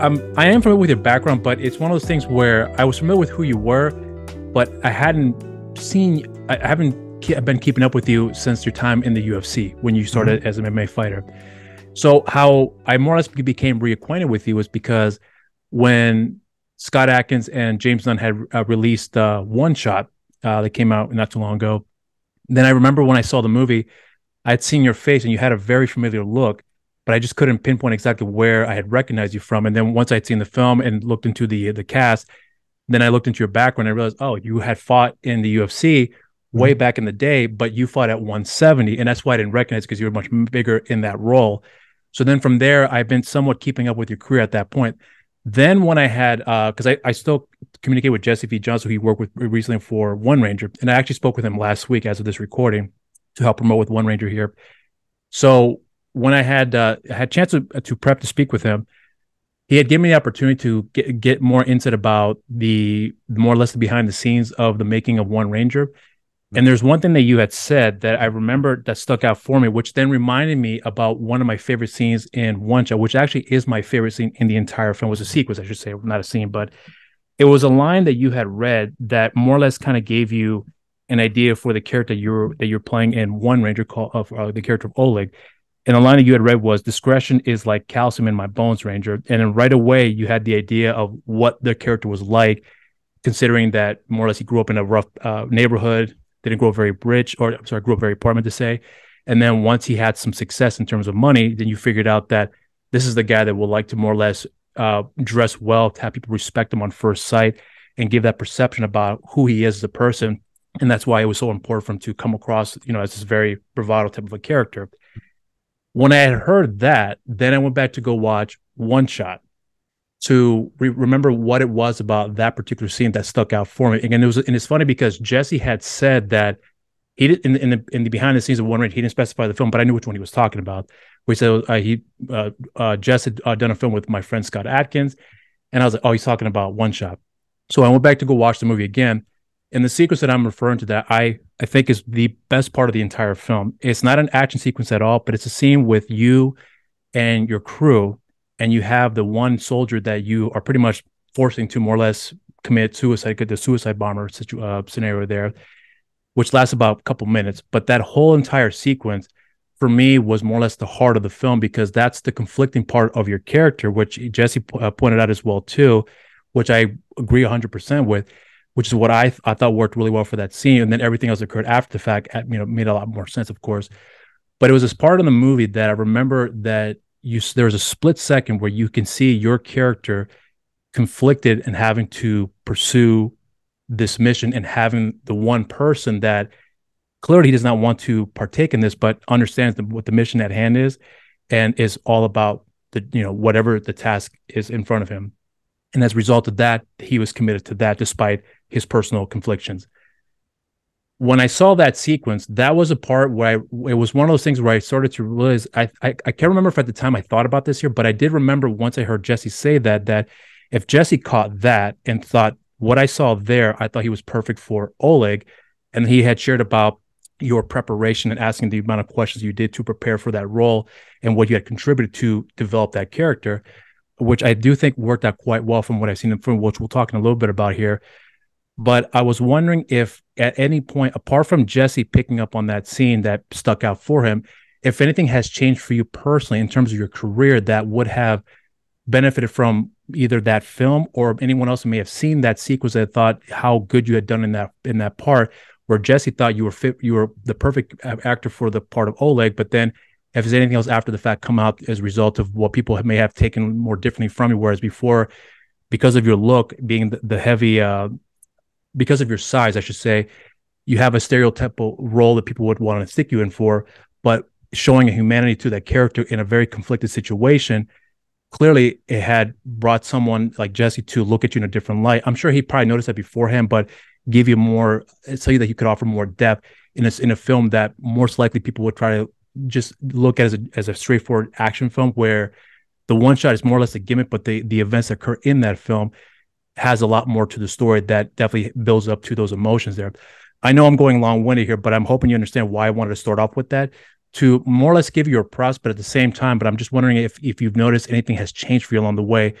I am familiar with your background, but it's one of those things where I was familiar with who you were, but I hadn't seen, I've been keeping up with you since your time in the UFC when you started as an MMA fighter. So how I more or less became reacquainted with you was because when Scott Adkins and James Nunn had released One Shot that came out not too long ago, then I remember when I saw the movie, I'd seen your face and you had a very familiar look, but I just couldn't pinpoint exactly where I had recognized you from. And then once I'd seen the film and looked into the cast, then I looked into your background and I realized, oh, you had fought in the UFC way back in the day, but you fought at 170. And that's why I didn't recognize, because you were much bigger in that role. So then from there, I've been somewhat keeping up with your career at that point. Then when I had, because I still communicate with Jesse V. Johnson, who he worked with recently for One Ranger. And I actually spoke with him last week as of this recording to help promote with One Ranger here. So when I had a chance to prep to speak with him, he had given me the opportunity to get more insight about the more or less the behind the scenes of the making of One Ranger. And there's one thing that you had said that I remember that stuck out for me, which then reminded me about one of my favorite scenes in One Shot, which actually is my favorite scene in the entire film. It was a sequence, I should say, not a scene, but it was a line that you had read that more or less kind of gave you an idea for the character that you're playing in One Ranger, the character of Oleg. And the line that you had read was, "Discretion is like calcium in my bones, Ranger." And then right away, you had the idea of what the character was like, considering that more or less he grew up in a rough neighborhood. Didn't grow very rich, or I'm sorry, grew up very apartment to say. And then once he had some success in terms of money, then you figured out that this is the guy that will like to more or less dress well, to have people respect him on first sight and give that perception about who he is as a person. And that's why it was so important for him to come across, you know, as this very bravado type of a character. When I had heard that, then I went back to go watch One Shot to remember what it was about that particular scene that stuck out for me. Again, and it's funny because Jesse had said that he did in the behind the scenes of One Ranger, he didn't specify the film, but I knew which one he was talking about. We said Jess had done a film with my friend Scott Adkins, and I was like, oh, he's talking about One Shot. So I went back to go watch the movie again, and the sequence that I'm referring to that I think is the best part of the entire film. It's not an action sequence at all, but it's a scene with you and your crew. And you have the one soldier that you are pretty much forcing to more or less commit suicide, the suicide bomber scenario there, which lasts about a couple minutes. But that whole entire sequence, for me, was more or less the heart of the film, because that's the conflicting part of your character, which Jesse pointed out as well too, which I agree 100% with, which is what I thought worked really well for that scene. And then everything else that occurred after the fact, you know, made a lot more sense, of course. But it was this part of the movie that I remember that there was a split second where you can see your character conflicted and having to pursue this mission and having the one person that clearly does not want to partake in this, but understands what the mission at hand is and is all about the, you know, whatever the task is in front of him. And as a result of that, he was committed to that despite his personal conflictions. When I saw that sequence, that was a part where it was one of those things where I started to realize, I can't remember if at the time I thought about this here, but I did remember once I heard Jesse say that if Jesse caught that and thought what I saw there, I thought he was perfect for Oleg. And he had shared about your preparation and asking the amount of questions you did to prepare for that role and what you had contributed to develop that character, which I do think worked out quite well from what I've seen in the film, which we'll talk in a little bit about here. But I was wondering if at any point, apart from Jesse picking up on that scene that stuck out for him, if anything has changed for you personally in terms of your career that would have benefited from either that film or anyone else who may have seen that sequence that thought how good you had done in that part where Jesse thought you were fit, you were the perfect actor for the part of Oleg. But then if there's anything else after the fact come out as a result of what people may have taken more differently from you, whereas before, because of your look being the heavy, because of your size, I should say, you have a stereotypical role that people would want to stick you in for, but showing a humanity to that character in a very conflicted situation, clearly it had brought someone like Jesse to look at you in a different light. I'm sure he probably noticed that beforehand, but give you more, tell you that you could offer more depth in a film that most likely people would try to just look at as a straightforward action film where the one shot is more or less a gimmick, but the events that occur in that film has a lot more to the story that definitely builds up to those emotions there. I know I'm going long-winded here, but I'm hoping you understand why I wanted to start off with that, to more or less give you a props, but at the same time, but I'm just wondering if you've noticed anything has changed for you along the way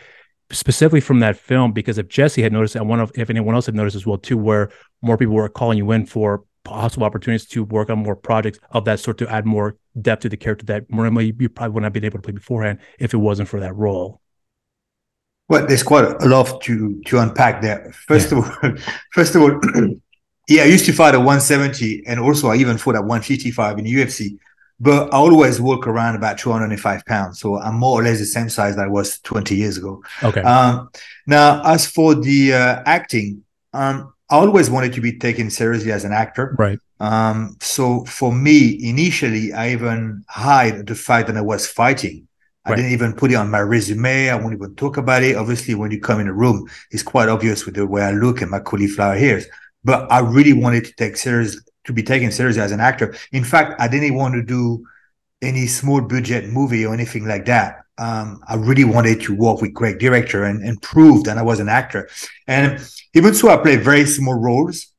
specifically from that film, because if Jesse had noticed, I wonder if anyone else had noticed as well too, where more people were calling you in for possible opportunities to work on more projects of that sort to add more depth to the character that normally you probably wouldn't have been able to play beforehand if it wasn't for that role. Well, there's quite a lot to unpack there. First of all, yeah, I used to fight at 170, and also I even fought at 155 in UFC. But I always walk around about 205 pounds, so I'm more or less the same size that I was 20 years ago. Okay. Now, as for the acting, I always wanted to be taken seriously as an actor. Right. So for me, initially, I even hid the fact that I was fighting. I didn't even put it on my resume. I won't even talk about it. Obviously, when you come in a room, it's quite obvious with the way I look and my cauliflower ears. But I really wanted to be taken seriously as an actor. In fact, I didn't want to do any small budget movie or anything like that. I really wanted to work with great director and prove that I was an actor. And even so, I played very small roles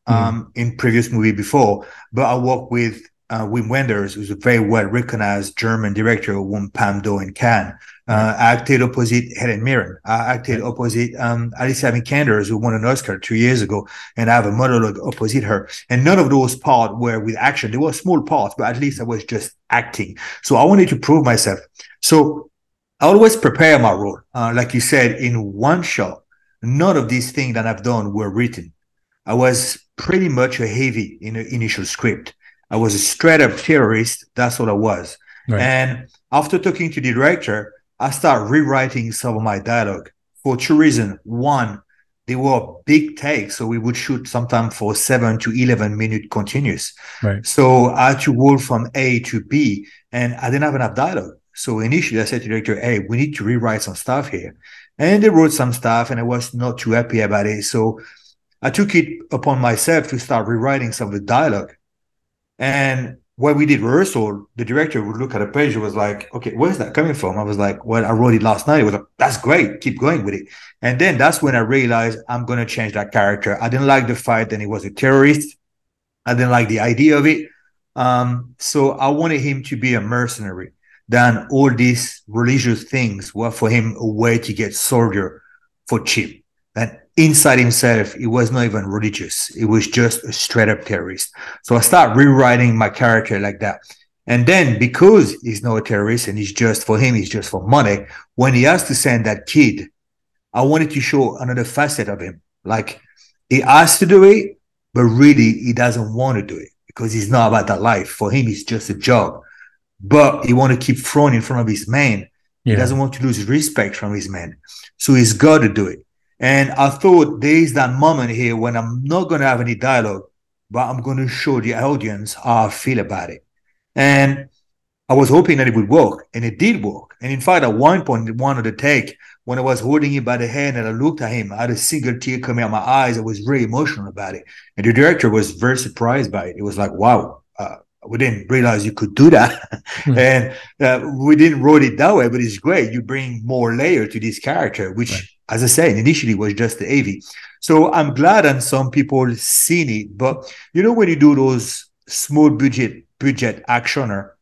in previous movie before, but I worked with Wim Wenders, who's a very well-recognized German director who won Palme d'Or in Cannes. I acted opposite Helen Mirren. I acted opposite Alicia Vikander, who won an Oscar 2 years ago, and I have a monologue opposite her. And none of those parts were with action. They were small parts, but at least I was just acting. So I wanted to prove myself. So I always prepare my role. Like you said, in One Shot, none of these things that I've done were written. I was pretty much a heavy in the initial script. I was a straight-up terrorist. That's all I was. Right. And after talking to the director, I started rewriting some of my dialogue for two reasons. One, they were big takes, so we would shoot sometimes for 7 to 11 minute continuous. Right. So I had to roll from A to B, and I didn't have enough dialogue. So initially, I said to the director, hey, we need to rewrite some stuff here. And they wrote some stuff, and I was not too happy about it. So I took it upon myself to start rewriting some of the dialogue. And when we did rehearsal, the director would look at a page and was like, okay, where's that coming from? I was like, well, I wrote it last night. It was like, that's great. Keep going with it. And then that's when I realized I'm going to change that character. I didn't like the fight that he was a terrorist. I didn't like the idea of it. So I wanted him to be a mercenary. Then all these religious things were for him a way to get soldier for cheap. And inside himself, it was not even religious. It was just a straight-up terrorist. So I started rewriting my character like that. And then because he's not a terrorist and he's just for him, he's just for money, when he has to send that kid, I wanted to show another facet of him. Like, he has to do it, but really he doesn't want to do it because he's not about that life. For him, it's just a job. But he wants to keep thrown in front of his man. Yeah. He doesn't want to lose respect from his man. So he's got to do it. And I thought there is that moment here when I'm not going to have any dialogue, but I'm going to show the audience how I feel about it. And I was hoping that it would work, and it did work. And in fact, at one point, one of the take, when I was holding him by the hand and I looked at him, I had a single tear coming out of my eyes. I was really emotional about it. And the director was very surprised by it. It was like, wow, we didn't realize you could do that. And we didn't wrote it that way, but it's great. You bring more layer to this character, which... Right. As I said, initially was just the AV. So I'm glad and some people seen it. But, you know, when you do those small budget actioner,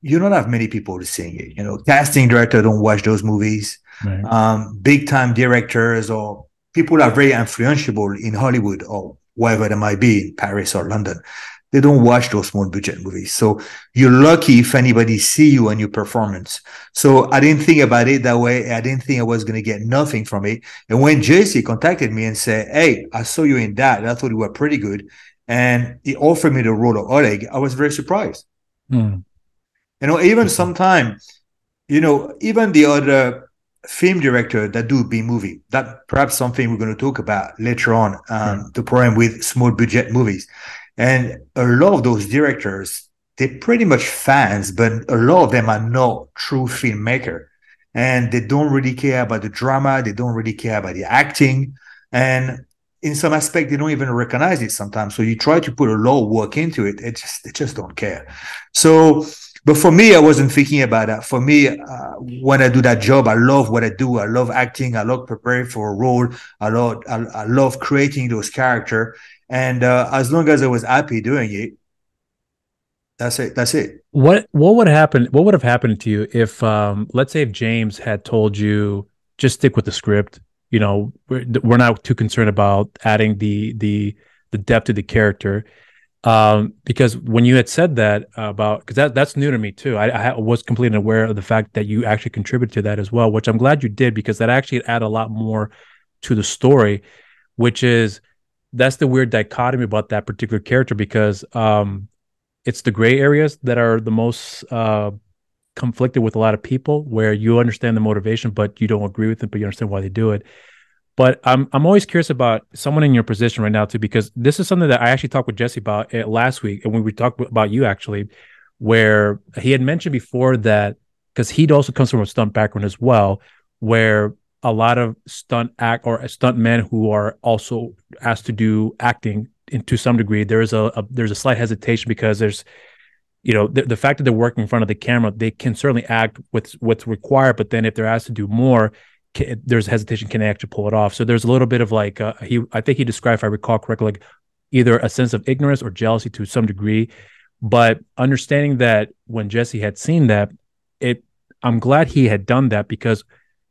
you don't have many people seeing it. You know, casting director don't watch those movies. Right. Big-time directors or people are very influential in Hollywood or wherever they might be, in Paris or London. They don't watch those small budget movies. So you're lucky if anybody see you and your performance. So I didn't think about it that way. I didn't think I was going to get nothing from it. And when JC contacted me and said, hey, I saw you in that, and I thought you were pretty good, and he offered me the role of Oleg, I was very surprised. Mm. You know, even sometimes, you know, even the other film director that do B-movie, that perhaps something we're going to talk about later on, the problem with small budget movies. And a lot of those directors, they're pretty much fans, but a lot of them are not true filmmakers. And they don't really care about the drama. They don't really care about the acting. And in some aspect, they don't even recognize it sometimes. So you try to put a lot of work into it. They just don't care. So, but for me, I wasn't thinking about that. For me, when I do that job, I love what I do. I love acting. I love preparing for a role. I love creating those characters. And as long as I was happy doing it, that's it. That's it. What would have happened to you if, let's say, if James had told you, just stick with the script. You know, we're not too concerned about adding the depth to the character. Because when you had said that about, because that's new to me too. I was completely aware of the fact that you actually contributed to that as well, which I'm glad you did, because that actually added a lot more to the story, which is, that's the weird dichotomy about that particular character, because it's the gray areas that are the most conflicted with a lot of people, where you understand the motivation, but you don't agree with it, but you understand why they do it. But I'm always curious about someone in your position right now too, because this is something that I actually talked with Jesse about last week, and when we talked about you actually, where he had mentioned before that, because he also comes from a stunt background as well, where a lot of stunt men who are also asked to do acting in, to some degree, there is there's a slight hesitation, because there's, you know, the fact that they're working in front of the camera, they can certainly act with what's required, but then if they're asked to do more, there's hesitation, can they actually pull it off? So there's a little bit of like, I think he described, if I recall correctly, like either a sense of ignorance or jealousy to some degree. But understanding that when Jesse had seen that, I'm glad he had done that, because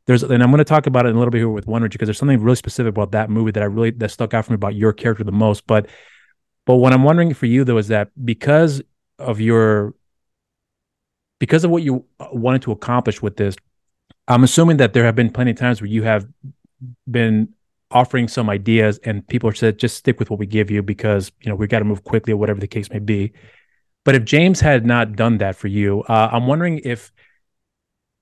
there's, and I'm going to talk about it in a little bit here with One Ranger, because there's something really specific about that movie that that stuck out for me about your character the most. But what I'm wondering for you though is that because of what you wanted to accomplish with this, I'm assuming that there have been plenty of times where you have been offering some ideas and people have said, just stick with what we give you, because, you know, we got to move quickly or whatever the case may be. But if James had not done that for you, I'm wondering if,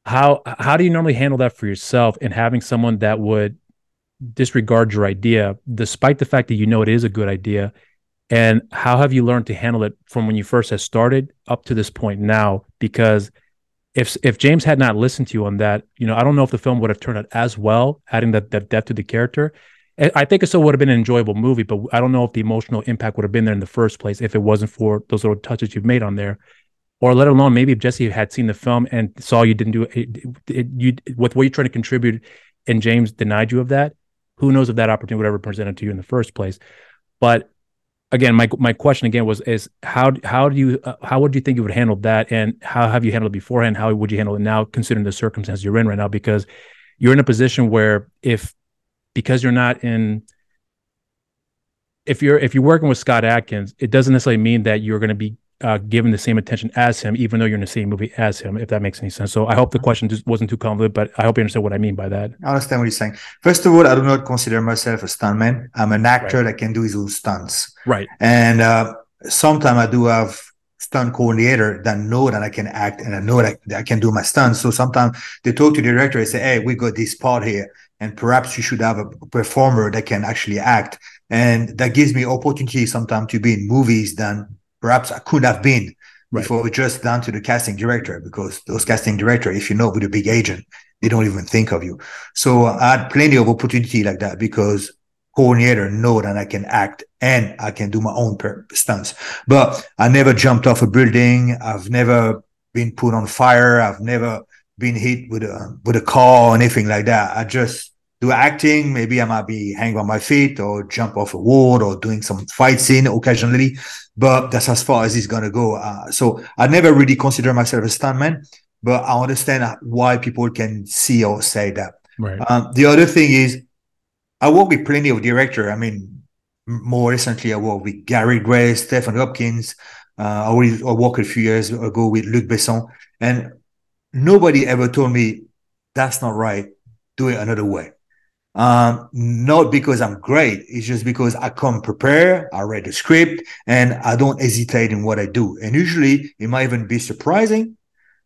how do you normally handle that for yourself, in having someone that would disregard your idea, despite the fact that, you know, it is a good idea? And how have you learned to handle it from when you first had started up to this point now? Because if James had not listened to you on that, you know, I don't know if the film would have turned out as well, adding that depth to the character. I think it still would have been an enjoyable movie, but I don't know if the emotional impact would have been there in the first place if it wasn't for those little touches you've made on there. Or let alone, maybe if Jesse had seen the film and saw you didn't do it, with what you're trying to contribute, and James denied you of that, who knows if that opportunity would ever presented to you in the first place. But again, my question again is how would you think you would handle that, and how have you handled it beforehand? How would you handle it now, considering the circumstance you're in right now? Because you're in a position where if you're working with Scott Adkins, it doesn't necessarily mean that you're going to be given the same attention as him, even though you're in the same movie as him, if that makes any sense. So I hope the question just wasn't too convoluted, but I hope you understand what I mean by that. I understand what you're saying. First of all, I do not consider myself a stuntman. I'm an actor that can do his own stunts. Right. And sometimes I do have stunt coordinator that know that I can act, and I know that I can do my stunts. So sometimes they talk to the director and say, hey, we got this part here, and perhaps you should have a performer that can actually act. And that gives me opportunity sometimes to be in movies than perhaps I could have been before. We just down to the casting director, because those casting director, if you know, with a big agent, they don't even think of you. So I had plenty of opportunity like that, because coordinator know that I can act and I can do my own stunts. But I never jumped off a building. I've never been put on fire. I've never been hit with a car or anything like that. I just do acting. Maybe I might be hanging on my feet or jump off a wall or doing some fight scene occasionally, but that's as far as it's going to go. So I never really consider myself a stuntman, but I understand why people can see or say that. Right. The other thing is, I work with plenty of directors. I mean, more recently, I worked with Gary Gray, Stephen Hopkins. I worked a few years ago with Luc Besson, and nobody ever told me, that's not right, do it another way. Not because I'm great. It's just because I come prepared. I read the script and I don't hesitate in what I do. And usually it might even be surprising,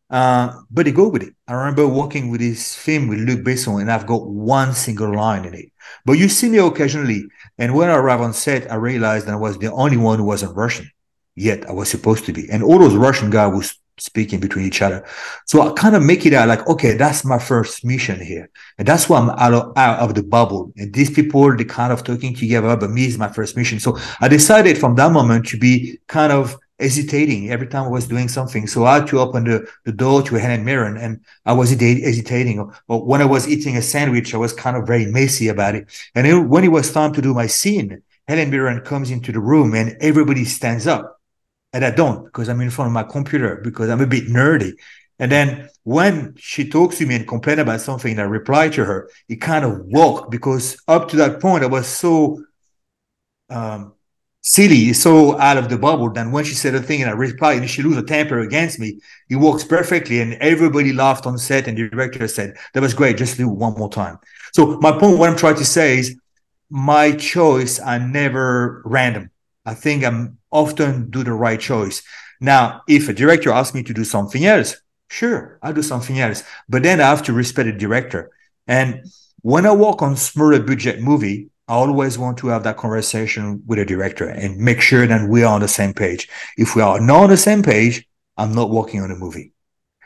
but they go with it. I remember working with this film with Luc Besson, and I've got one single line in it, but you see me occasionally. And when I arrived on set, I realized that I was the only one who wasn't Russian, yet I was supposed to be. And all those Russian guys were speaking between each other. So I kind of make it out like, okay, that's my first mission here. And that's why I'm out of the bubble. And these people, they kind of talking together, but me is my first mission. So I decided from that moment to be kind of hesitating every time I was doing something. So I had to open the door to Helen Mirren, and I was hesitating. Or when I was eating a sandwich, I was kind of very messy about it. And then when it was time to do my scene, Helen Mirren comes into the room and everybody stands up. And I don't, because I'm in front of my computer, because I'm a bit nerdy. And then when she talks to me and complained about something, I replied to her. It kind of worked, because up to that point, I was so silly, so out of the bubble. Then when she said a thing and I replied, and she lost a temper against me, it works perfectly. And everybody laughed on set, and the director said, that was great, just do it one more time. So my point, what I'm trying to say is, my choice are never random. I think I'm often do the right choice. Now, if a director asks me to do something else, sure, I'll do something else. But then I have to respect the director. And when I work on smaller budget movie, I always want to have that conversation with a director and make sure that we are on the same page. If we are not on the same page, I'm not working on a movie.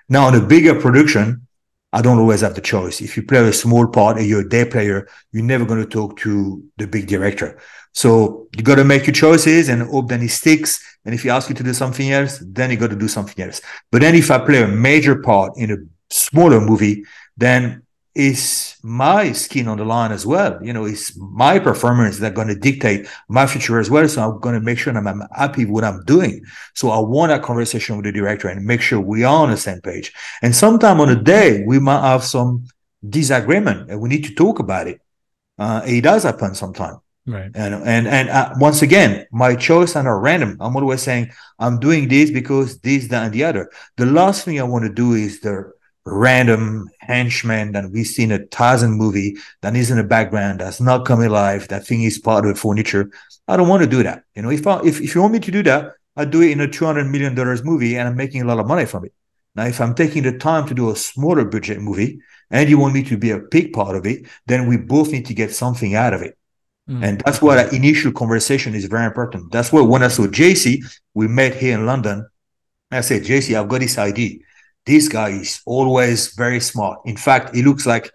Now, on a bigger production, I don't always have the choice. If you play a small part and you're a day player, you're never going to talk to the big director. So you got to make your choices and hope that it sticks. And if he asks you to do something else, then you got to do something else. But then if I play a major part in a smaller movie, then it's my skin on the line as well. You know, it's my performance that's going to dictate my future as well. So I'm going to make sure that I'm happy with what I'm doing. So I want a conversation with the director and make sure we are on the same page. And sometime on a day, we might have some disagreement and we need to talk about it. It does happen sometimes. Right. And once again, my choice are not random. I'm always saying I'm doing this because this, that, and the other. The last thing I want to do is the random henchman that we've seen 1,000 movie that is in the background, that's not coming alive, that thing is part of the furniture. I don't want to do that. You know, if you want me to do that, I do it in a $200 million movie and I'm making a lot of money from it. Now, if I'm taking the time to do a smaller budget movie and you want me to be a big part of it, then we both need to get something out of it. And that's why that initial conversation is very important. That's why when I saw JC, we met here in London. I said, JC, I've got this idea. This guy is always very smart. In fact, he looks like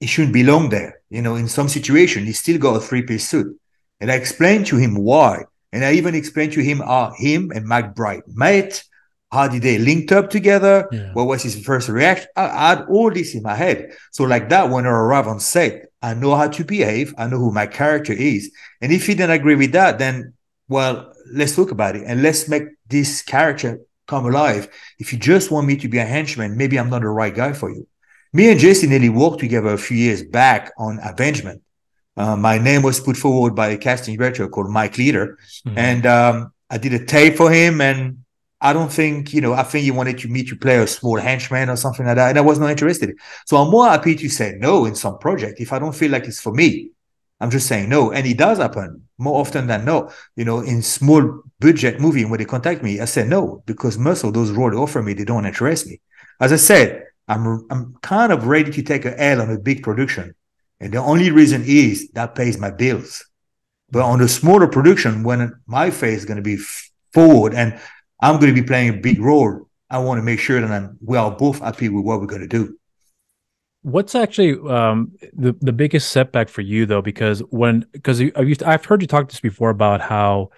he shouldn't belong there. You know, in some situation, he still got a three-piece suit. And I explained to him why. And I even explained to him how him and McBride met. How did they linked up together? Yeah. What was his first reaction? I had all this in my head. So like that, when I arrive on set, I know how to behave. I know who my character is. And if he didn't agree with that, then, well, let's talk about it. And let's make this character come alive. If you just want me to be a henchman, maybe I'm not the right guy for you. Me and Jesse nearly worked together a few years back on Avengement. My name was put forward by a casting director called Mike Leader. And I did a tape for him. And I don't think, you know, I think he wanted me to play a small henchman or something like that. And I was not interested. So I'm more happy to say no in some project. If I don't feel like it's for me, I'm just saying no. And it does happen more often than no. You know, in small budget movie, when they contact me, I say no, because most of those roles they offer me, they don't interest me. As I said, I'm kind of ready to take an L on a big production. And the only reason is that pays my bills. But on a smaller production, when my face is going to be forward and I'm going to be playing a big role, I want to make sure that we are both happy with what we're going to do. What's actually the biggest setback for you, though? Because I've heard you talk this before about how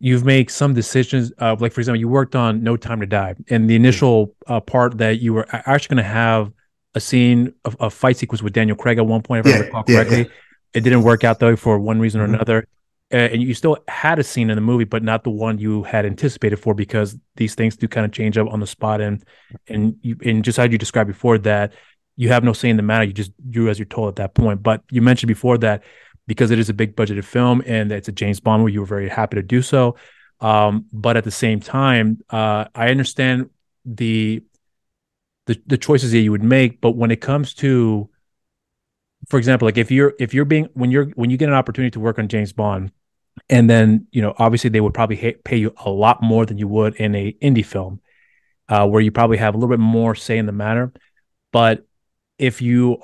you've made some decisions. Like, for example, you worked on No Time to Die, and the initial part that you were actually going to have a scene, a fight sequence with Daniel Craig at one point, if I recall correctly. It didn't work out, though, for one reason or another. And you still had a scene in the movie, but not the one you had anticipated for, because these things do kind of change up on the spot. And just how you described before that you have no say in the matter. You just do as you're told at that point. But you mentioned before that because it is a big budgeted film and it's a James Bond movie, you were very happy to do so. But at the same time, I understand the choices that you would make. But when it comes to, for example, like when you get an opportunity to work on James Bond, and then, you know, obviously they would probably pay you a lot more than you would in a indie film, where you probably have a little bit more say in the matter. But if you're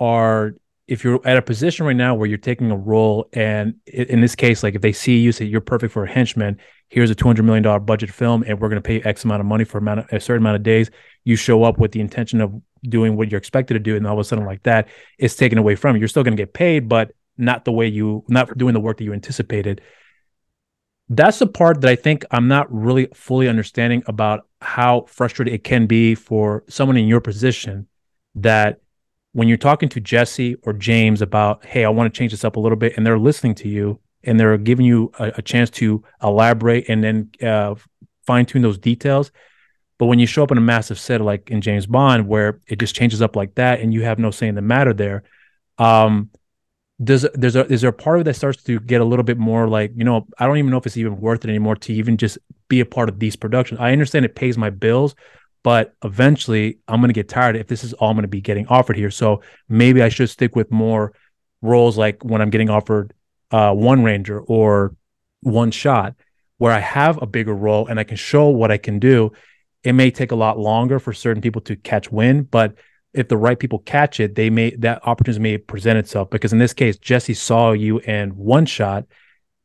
at a position right now where you're taking a role, and in this case, like if they see you say you're perfect for a henchman, here's a $200 million budget film, and we're going to pay X amount of money for a certain amount of days, you show up with the intention of doing what you're expected to do, and all of a sudden like that, it's taken away from you. You're still going to get paid, but not doing the work that you anticipated. That's the part that I think I'm not really fully understanding about how frustrating it can be for someone in your position, that when you're talking to Jesse or James about, hey, I want to change this up a little bit, and they're listening to you and they're giving you a chance to elaborate and then fine tune those details. But when you show up in a massive set like in James Bond, where it just changes up like that and you have no say in the matter there, is there a part of it that starts to get a little bit more like, you know, I don't even know if it's even worth it anymore to even just be a part of these productions. I understand it pays my bills, but eventually I'm going to get tired if this is all I'm going to be getting offered here. So maybe I should stick with more roles like when I'm getting offered One Ranger or One Shot, where I have a bigger role and I can show what I can do. It may take a lot longer for certain people to catch wind, but if the right people catch it, they may, that opportunity may present itself. Because in this case, Jesse saw you in One Shot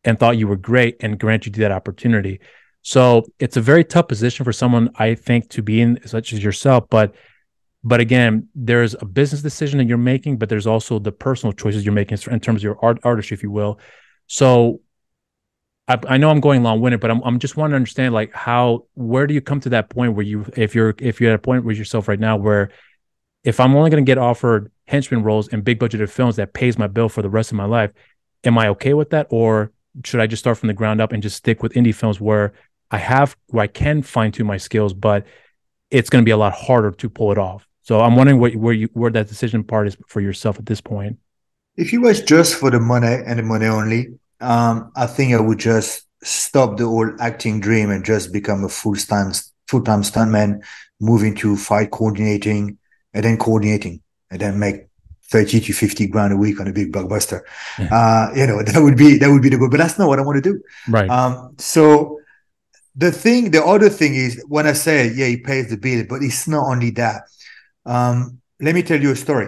and thought you were great and granted you that opportunity. So it's a very tough position for someone, I think, to be in, such as yourself. But again, there's a business decision that you're making, but there's also the personal choices you're making in terms of your artistry, if you will. So I know I'm going long-winded, but I'm just wanting to understand, like, where do you come to that point where if you're at a point with yourself right now where, if I'm only going to get offered henchman roles and big budgeted films that pays my bill for the rest of my life, am I okay with that? Or should I just start from the ground up and just stick with indie films where I can fine tune my skills, but it's going to be a lot harder to pull it off? So I'm wondering where that decision part is for yourself at this point. If you was just for the money and the money only, I think I would just stop the whole acting dream and just become a full-time stuntman, move into fight coordinating, and then coordinating, and then make 30 to 50 grand a week on a big blockbuster. Yeah. That would be the goal, but that's not what I want to do. Right. So the other thing is, when I say, yeah, he pays the bill, but it's not only that. Let me tell you a story.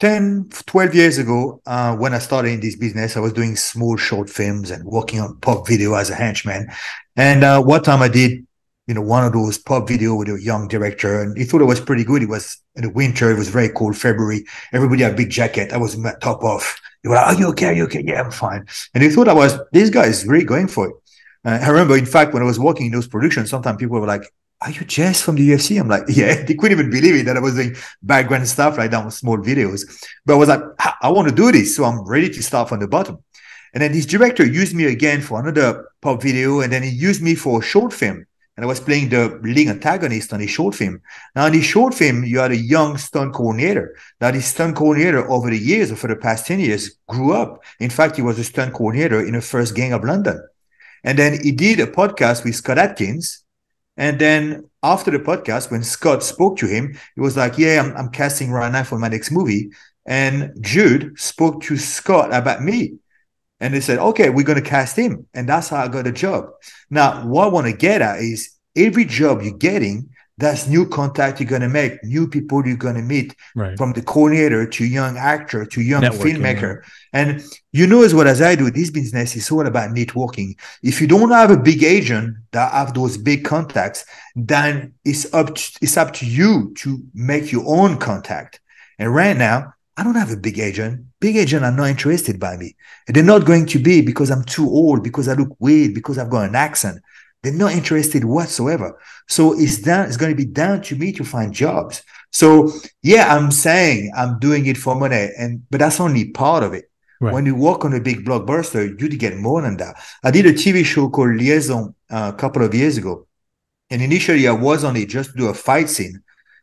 10, 12 years ago, when I started in this business, I was doing small short films and working on pop video as a henchman. And one time I did, one of those pop video with a young director, and he thought it was pretty good. It was in the winter. It was very cold, February. Everybody had a big jacket. I was in my top off. They were like, "Are you okay? Are you okay?" "Yeah, I'm fine." And he thought this guy is really going for it. I remember, in fact, when I was working in those productions, sometimes people were like, "Are you Jess from the UFC?" I'm like, "Yeah." They couldn't even believe it that I was doing background stuff like that on small videos. But I was like, I want to do this. So I'm ready to start from the bottom. And then this director used me again for another pop video. And then he used me for a short film. And I was playing the lead antagonist on his short film. Now, in his short film, you had a young stunt coordinator. Now, this stunt coordinator, over the years, or for the past 10 years, grew up. In fact, he was a stunt coordinator in the first Gang of London. And then he did a podcast with Scott Adkins. And then after the podcast, when Scott spoke to him, he was like, "Yeah, I'm casting right now for my next movie." And Jude spoke to Scott about me. And they said, "Okay, we're going to cast him." And that's how I got a job. Now, what I want to get at is, every job you're getting, that's new contact you're going to make, new people you're going to meet, right? From the coordinator to young actor to young filmmaker. Yeah. And as well as I do, this business is all about networking. If you don't have a big agent that have those big contacts, then it's up to you to make your own contact. And right now, I don't have a big agent. Big agents are not interested by me. And they're not going to be, because I'm too old, because I look weird, because I've got an accent. They're not interested whatsoever. So it's going to be down to me to find jobs. So yeah, I'm saying I'm doing it for money, but that's only part of it. Right. When you work on a big blockbuster, you get more than that. I did a TV show called Liaison a couple of years ago. And initially I was on it just to do a fight scene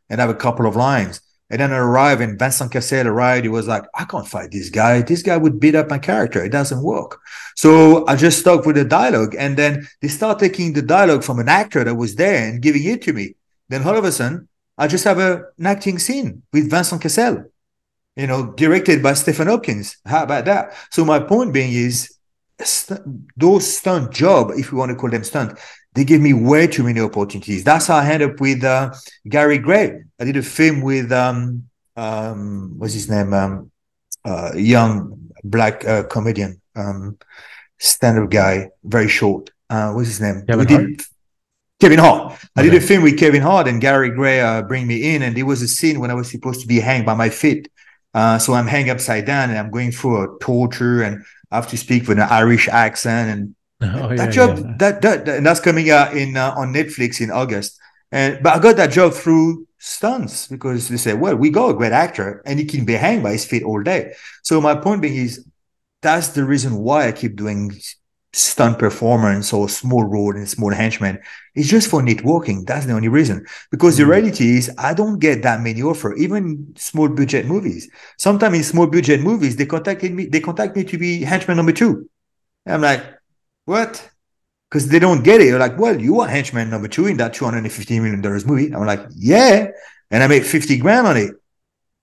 and have a couple of lines. And then I arrived, and Vincent Cassell arrived. He was like, "I can't fight this guy. This guy would beat up my character. It doesn't work." So I just stuck with the dialogue. And then they start taking the dialogue from an actor that was there and giving it to me. Then all of a sudden, I just have an acting scene with Vincent Cassell, directed by Stephen Hopkins. How about that? So my point being is, those stunt job, if you want to call them stunt, they give me way too many opportunities. That's how I ended up with Gary Gray. I did a film with what's his name? Young black comedian, stand-up guy, very short. What's his name? Kevin Hart. I did a film with Kevin Hart, and Gary Gray bring me in, and there was a scene when I was supposed to be hanged by my feet. So I'm hanging upside down, and I'm going through a torture, and I have to speak with an Irish accent, and that's coming out on Netflix in August. But I got that job through stunts, because they said, "Well, we got a great actor, and he can be hanged by his feet all day." So my point being is, that's the reason why I keep doing stunt performance or small role in small henchman. It's just for networking. That's the only reason. Because the reality is, I don't get that many offers, even small budget movies. Sometimes in small budget movies, they contact me to be henchman number 2. I'm like, what? Because they don't get it. You're like, well, you are henchman number 2 in that $250 million movie. I'm like, yeah. And I made 50 grand on it.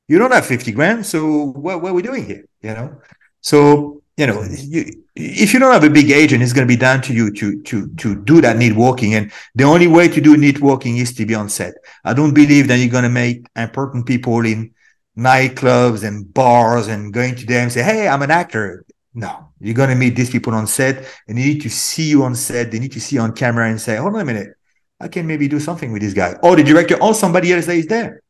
You don't have 50 grand. So what are we doing here? You know? So, you know, if you don't have a big agent, it's going to be down to you to do that networking. And the only way to do networking is to be on set. I don't believe that you're going to make important people in nightclubs and bars and going to them and say, hey, I'm an actor. No, you're going to meet these people on set, and they need to see you on set. They need to see you on camera and say, hold on a minute, I can maybe do something with this guy. Or the director or somebody else that is there.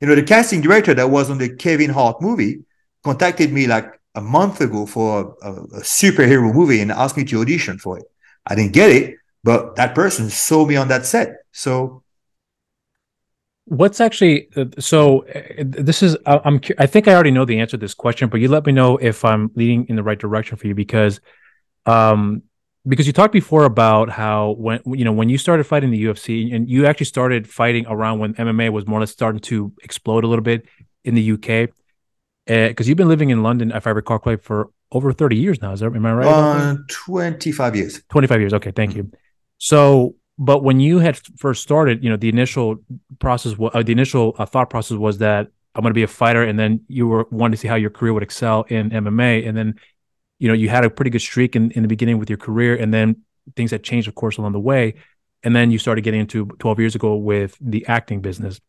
You know, the casting director that was on the Kevin Hart movie contacted me like a month ago for a superhero movie and asked me to audition for it. I didn't get it, but that person saw me on that set. So what's actually, so this is, I think I already know the answer to this question, but you let me know if I'm leading in the right direction for you, because you talked before about how when you started fighting the UFC, and you actually started fighting around when MMA was more or less starting to explode a little bit in the UK, because you've been living in London, if I recall correctly, for over 30 years now. Am I right? 25 years. 25 years. Okay. Thank you. So, but when you had first started, you know, the initial process, thought process was that I'm going to be a fighter, and then you were wanting to see how your career would excel in MMA, and then, you know, you had a pretty good streak in the beginning with your career, and then things had changed, of course, along the way, and then you started getting into 12 years ago with the acting business.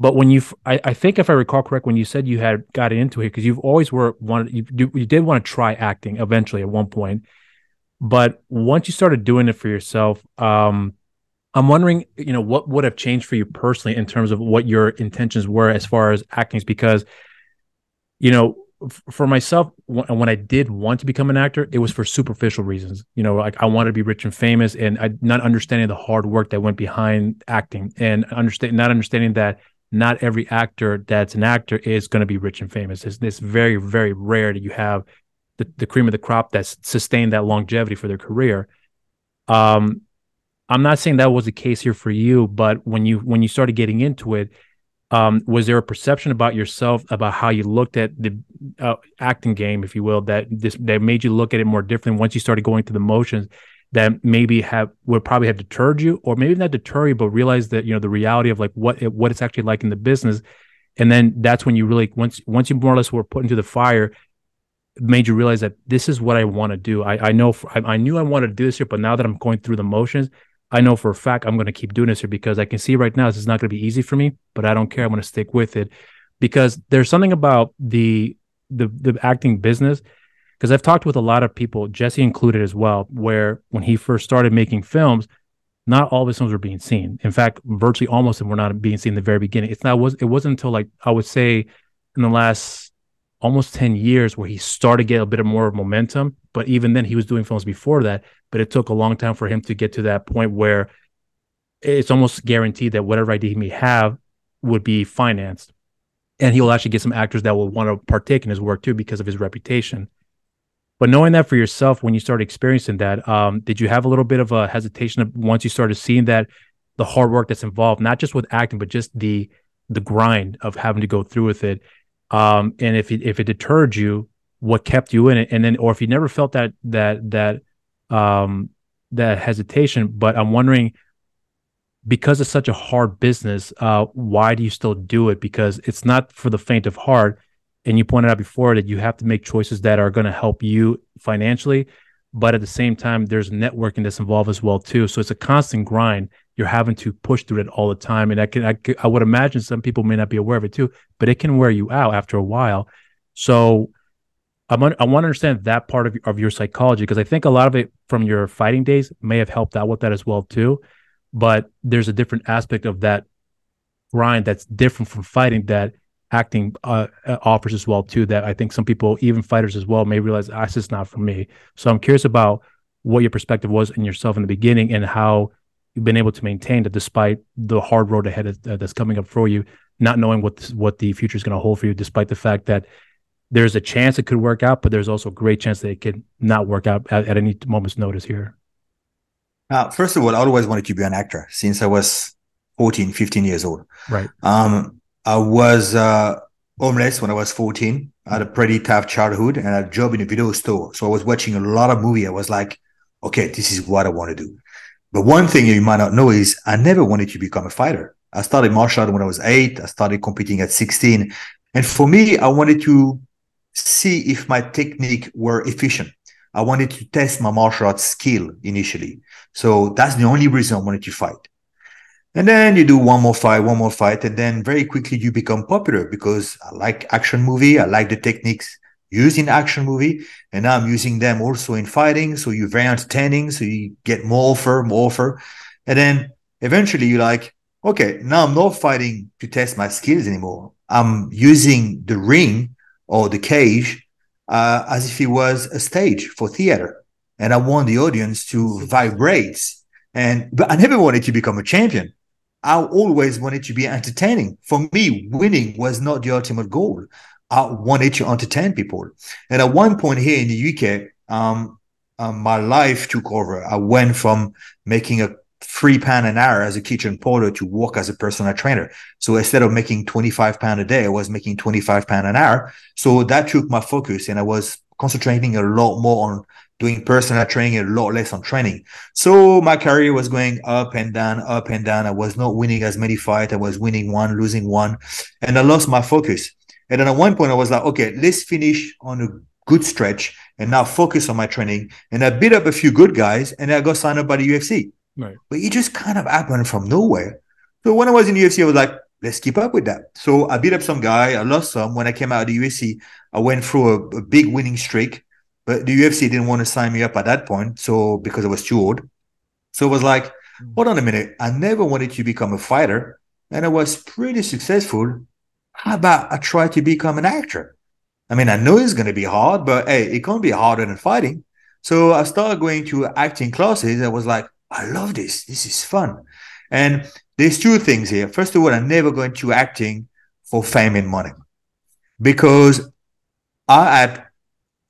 But when you, I think if I recall correct, when you said you had gotten into it because you've always you did want to try acting eventually at one point. But once you started doing it for yourself, I'm wondering, you know, what would have changed for you personally in terms of what your intentions were as far as acting is, because, you know, for myself, when I did want to become an actor, it was for superficial reasons. You know, like I wanted to be rich and famous, and I not understanding the hard work that went behind acting, and not understanding that not every actor that's an actor is going to be rich and famous. It's very, very rare that you have the cream of the crop that's sustained that longevity for their career. I'm not saying that was the case here for you, but when you started getting into it, was there a perception about yourself, about how you looked at the acting game, if you will, that made you look at it more differently once you started going through the motions, that maybe would probably have deterred you, or maybe not deter you, but realize that, you know, the reality of like what it's actually like in the business, and then that's when you really once you more or less were put into the fire, made you realize that this is what I want to do. I knew I wanted to do this here, but now that I'm going through the motions, I know for a fact I'm going to keep doing this here because I can see right now this is not going to be easy for me, but I don't care. I'm going to stick with it because there's something about the acting business, because I've talked with a lot of people, Jesse included as well, where when he first started making films, not all of his films were being seen. In fact, virtually almost of them were not being seen in the very beginning. It wasn't until, like, I would say in the last almost 10 years where he started to get a bit of more momentum. But even then, he was doing films before that, but it took a long time for him to get to that point where it's almost guaranteed that whatever idea he may have would be financed. And he'll actually get some actors that will want to partake in his work too because of his reputation. But knowing that for yourself, when you started experiencing that, did you have a little bit of a hesitation of once you started seeing that the hard work that's involved, not just with acting, but just the grind of having to go through with it? And if it deterred you, what kept you in it? And then, or if you never felt that hesitation, but I'm wondering, because it's such a hard business, why do you still do it? Because it's not for the faint of heart. And you pointed out before that you have to make choices that are going to help you financially, but at the same time, there's networking that's involved as well too. So it's a constant grind. You're having to push through it all the time. And I would imagine some people may not be aware of it too, but it can wear you out after a while. So I want to understand that part of your psychology, because I think a lot of it from your fighting days may have helped out with that as well too. But there's a different aspect of that grind that's different from fighting that acting offers as well too, that I think some people, even fighters as well, may realize, this is not for me. So I'm curious about what your perspective was in yourself in the beginning and how you've been able to maintain that despite the hard road ahead that's coming up for you, not knowing what the future is going to hold for you, despite the fact that there's a chance it could work out, but there's also a great chance that it could not work out at any moment's notice here. First of all, I always wanted to be an actor since I was 14, 15 years old. Right. I was homeless when I was 14. I had a pretty tough childhood and a job in a video store. So I was watching a lot of movies. I was like, okay, this is what I want to do. But one thing you might not know is I never wanted to become a fighter. I started martial art when I was 8. I started competing at 16. And for me, I wanted to see if my technique were efficient. I wanted to test my martial arts skill initially. So that's the only reason I wanted to fight. And then you do one more fight. And then very quickly you become popular because I like action movie. I like the techniques used in action movie. And now I'm using them also in fighting. So you're very entertaining. So you get more offer. And then eventually you're like, okay, now I'm not fighting to test my skills anymore. I'm using the ring or the cage as if it was a stage for theater. And I want the audience to vibrate. But I never wanted to become a champion. I always wanted to be entertaining. For me, winning was not the ultimate goal. I wanted to entertain people. And at one point here in the UK, my life took over. I went from making a £3 an hour as a kitchen porter to work as a personal trainer. So instead of making £25 a day, I was making £25 an hour. So that took my focus, and I was concentrating a lot more on doing personal training, a lot less on training. So my career was going up and down, up and down. I was not winning as many fights. I was winning one, losing one, and I lost my focus. And then at one point I was like, okay, let's finish on a good stretch and now focus on my training. And I beat up a few good guys and I got signed up by the UFC. Right. But it just kind of happened from nowhere. So when I was in UFC, I was like, let's keep up with that. So I beat up some guy. I lost some. When I came out of the UFC, I went through a big winning streak. But the UFC didn't want to sign me up at that point, so because I was too old. So it was like, hold on a minute. I never wanted to become a fighter, and I was pretty successful. How about I try to become an actor? I mean, I know it's going to be hard, but hey, it can't be harder than fighting. So I started going to acting classes. I was like, I love this. This is fun. And there's two things here. First of all, I never got into acting for fame and money because I had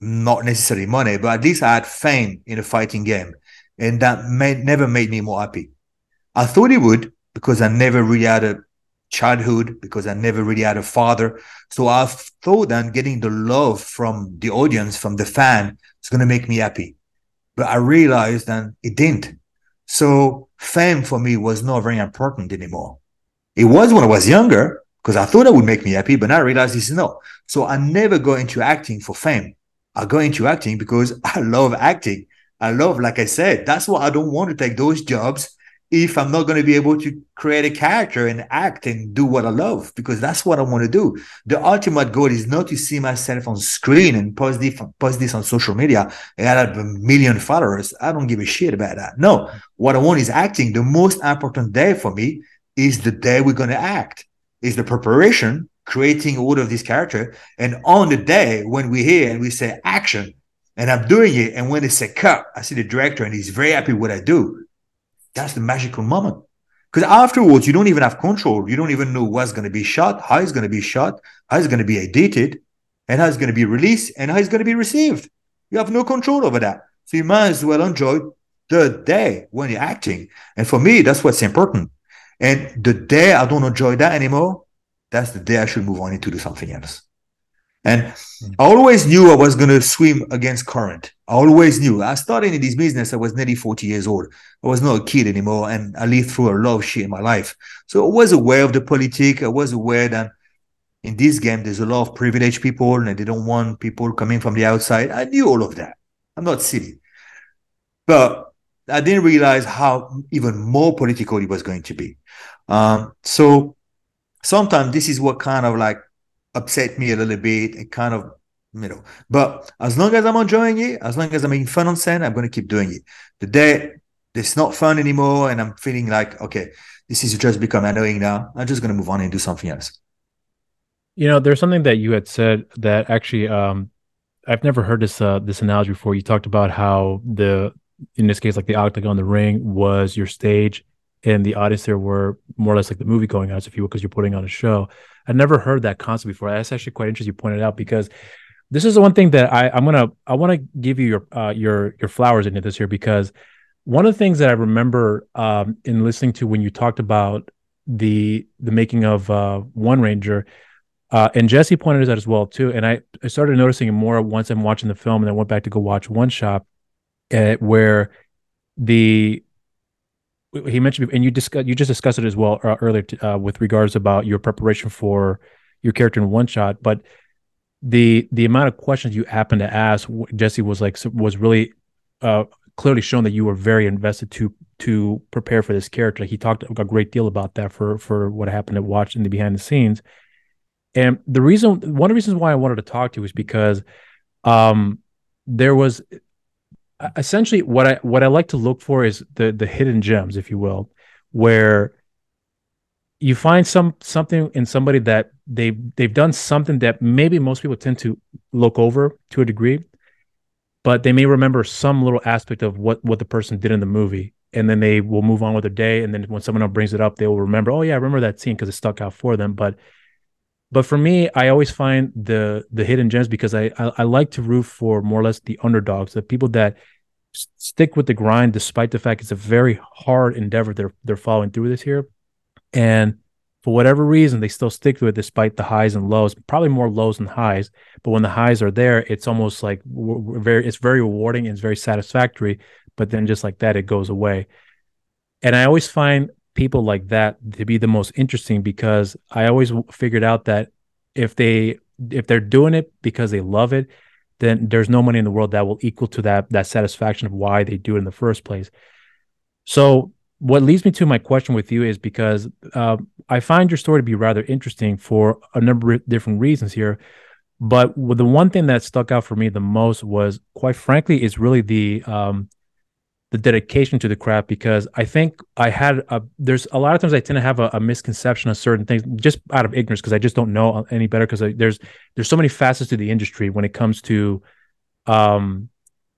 not necessarily money, but at least I had fame in a fighting game. And that never made me more happy. I thought it would because I never really had a childhood, because I never really had a father. So I thought that getting the love from the audience, from the fan, is going to make me happy. But I realized that it didn't. So fame for me was not very important anymore. It was when I was younger because I thought it would make me happy, but now I realized it's not. So I never go into acting for fame. I go into acting because I love acting. I love, like I said, that's why I don't want to take those jobs if I'm not going to be able to create a character and act and do what I love, because that's what I want to do. The ultimate goal is not to see myself on screen and post this on social media and I have 1 million followers. I don't give a shit about that. No, what I want is acting. The most important day for me is the day we're going to act, is the preparation, creating all of this character. And on the day when we're here and we say action and I'm doing it, and when they say cut, I see the director and he's very happy what I do. That's the magical moment. Because afterwards, you don't even have control. You don't even know what's going to be shot, how it's going to be shot, how it's going to be edited, and how it's going to be released, and how it's going to be received. You have no control over that. So you might as well enjoy the day when you're acting. And for me, that's what's important. And the day I don't enjoy that anymore, that's the day I should move on and to do something else. And I always knew I was going to swim against current. I always knew. I started in this business. I was nearly 40 years old. I was not a kid anymore. And I lived through a lot of shit in my life. So I was aware of the politics. I was aware that in this game, there's a lot of privileged people and they don't want people coming from the outside. I knew all of that. I'm not silly. But I didn't realize how even more political it was going to be. So sometimes this is what kind of like upset me a little bit and kind of, you know, but as long as I'm enjoying it, as long as I'm making fun on scene, I'm going to keep doing it. The day it's not fun anymore and I'm feeling like, okay, this is just become annoying now, I'm just going to move on and do something else. You know, there's something that you had said that actually, I've never heard this analogy before. You talked about how in this case, like the octagon, the ring was your stage, and the audience there were more or less like the movie going on, if you will, because you're putting on a show. I'd never heard that concept before. That's actually quite interesting you pointed out, because This is the one thing that I want to give you your flowers into this here, because one of the things that I remember in listening to when you talked about the making of One Ranger, and Jesse pointed out as well too, and I started noticing it more once I'm watching the film, and I went back to go watch One Shot, where he mentioned, and you just discussed it as well earlier with regards about your preparation for your character in One Shot, but the amount of questions you happened to ask, Jesse was really clearly shown that you were very invested to prepare for this character. He talked a great deal about that for what happened at watch in the behind the scenes. And one of the reasons why I wanted to talk to you is because there was essentially what I like to look for is the hidden gems, if you will, where you find something in somebody that they've done something that maybe most people tend to look over to a degree, but they may remember some little aspect of what the person did in the movie, and then they will move on with their day. And then when someone else brings it up, they will remember, oh yeah, I remember that scene because it stuck out for them. But for me, I always find the hidden gems, because I like to root for more or less the underdogs, the people that stick with the grind despite the fact it's a very hard endeavor they're following through this here. And for whatever reason, they still stick to it despite the highs and lows, probably more lows than highs. But when the highs are there, it's almost like it's very rewarding and it's very satisfactory. But then just like that, it goes away. And I always find people like that to be the most interesting, because I always figured out that if they're doing it because they love it, then there's no money in the world that will equal to that satisfaction of why they do it in the first place. So what leads me to my question with you is because I find your story to be rather interesting for a number of different reasons here, but the one thing that stuck out for me the most was, quite frankly, is really the dedication to the craft. Because I think there's a lot of times I tend to have a misconception of certain things just out of ignorance, because I just don't know any better, because there's so many facets to the industry when it comes to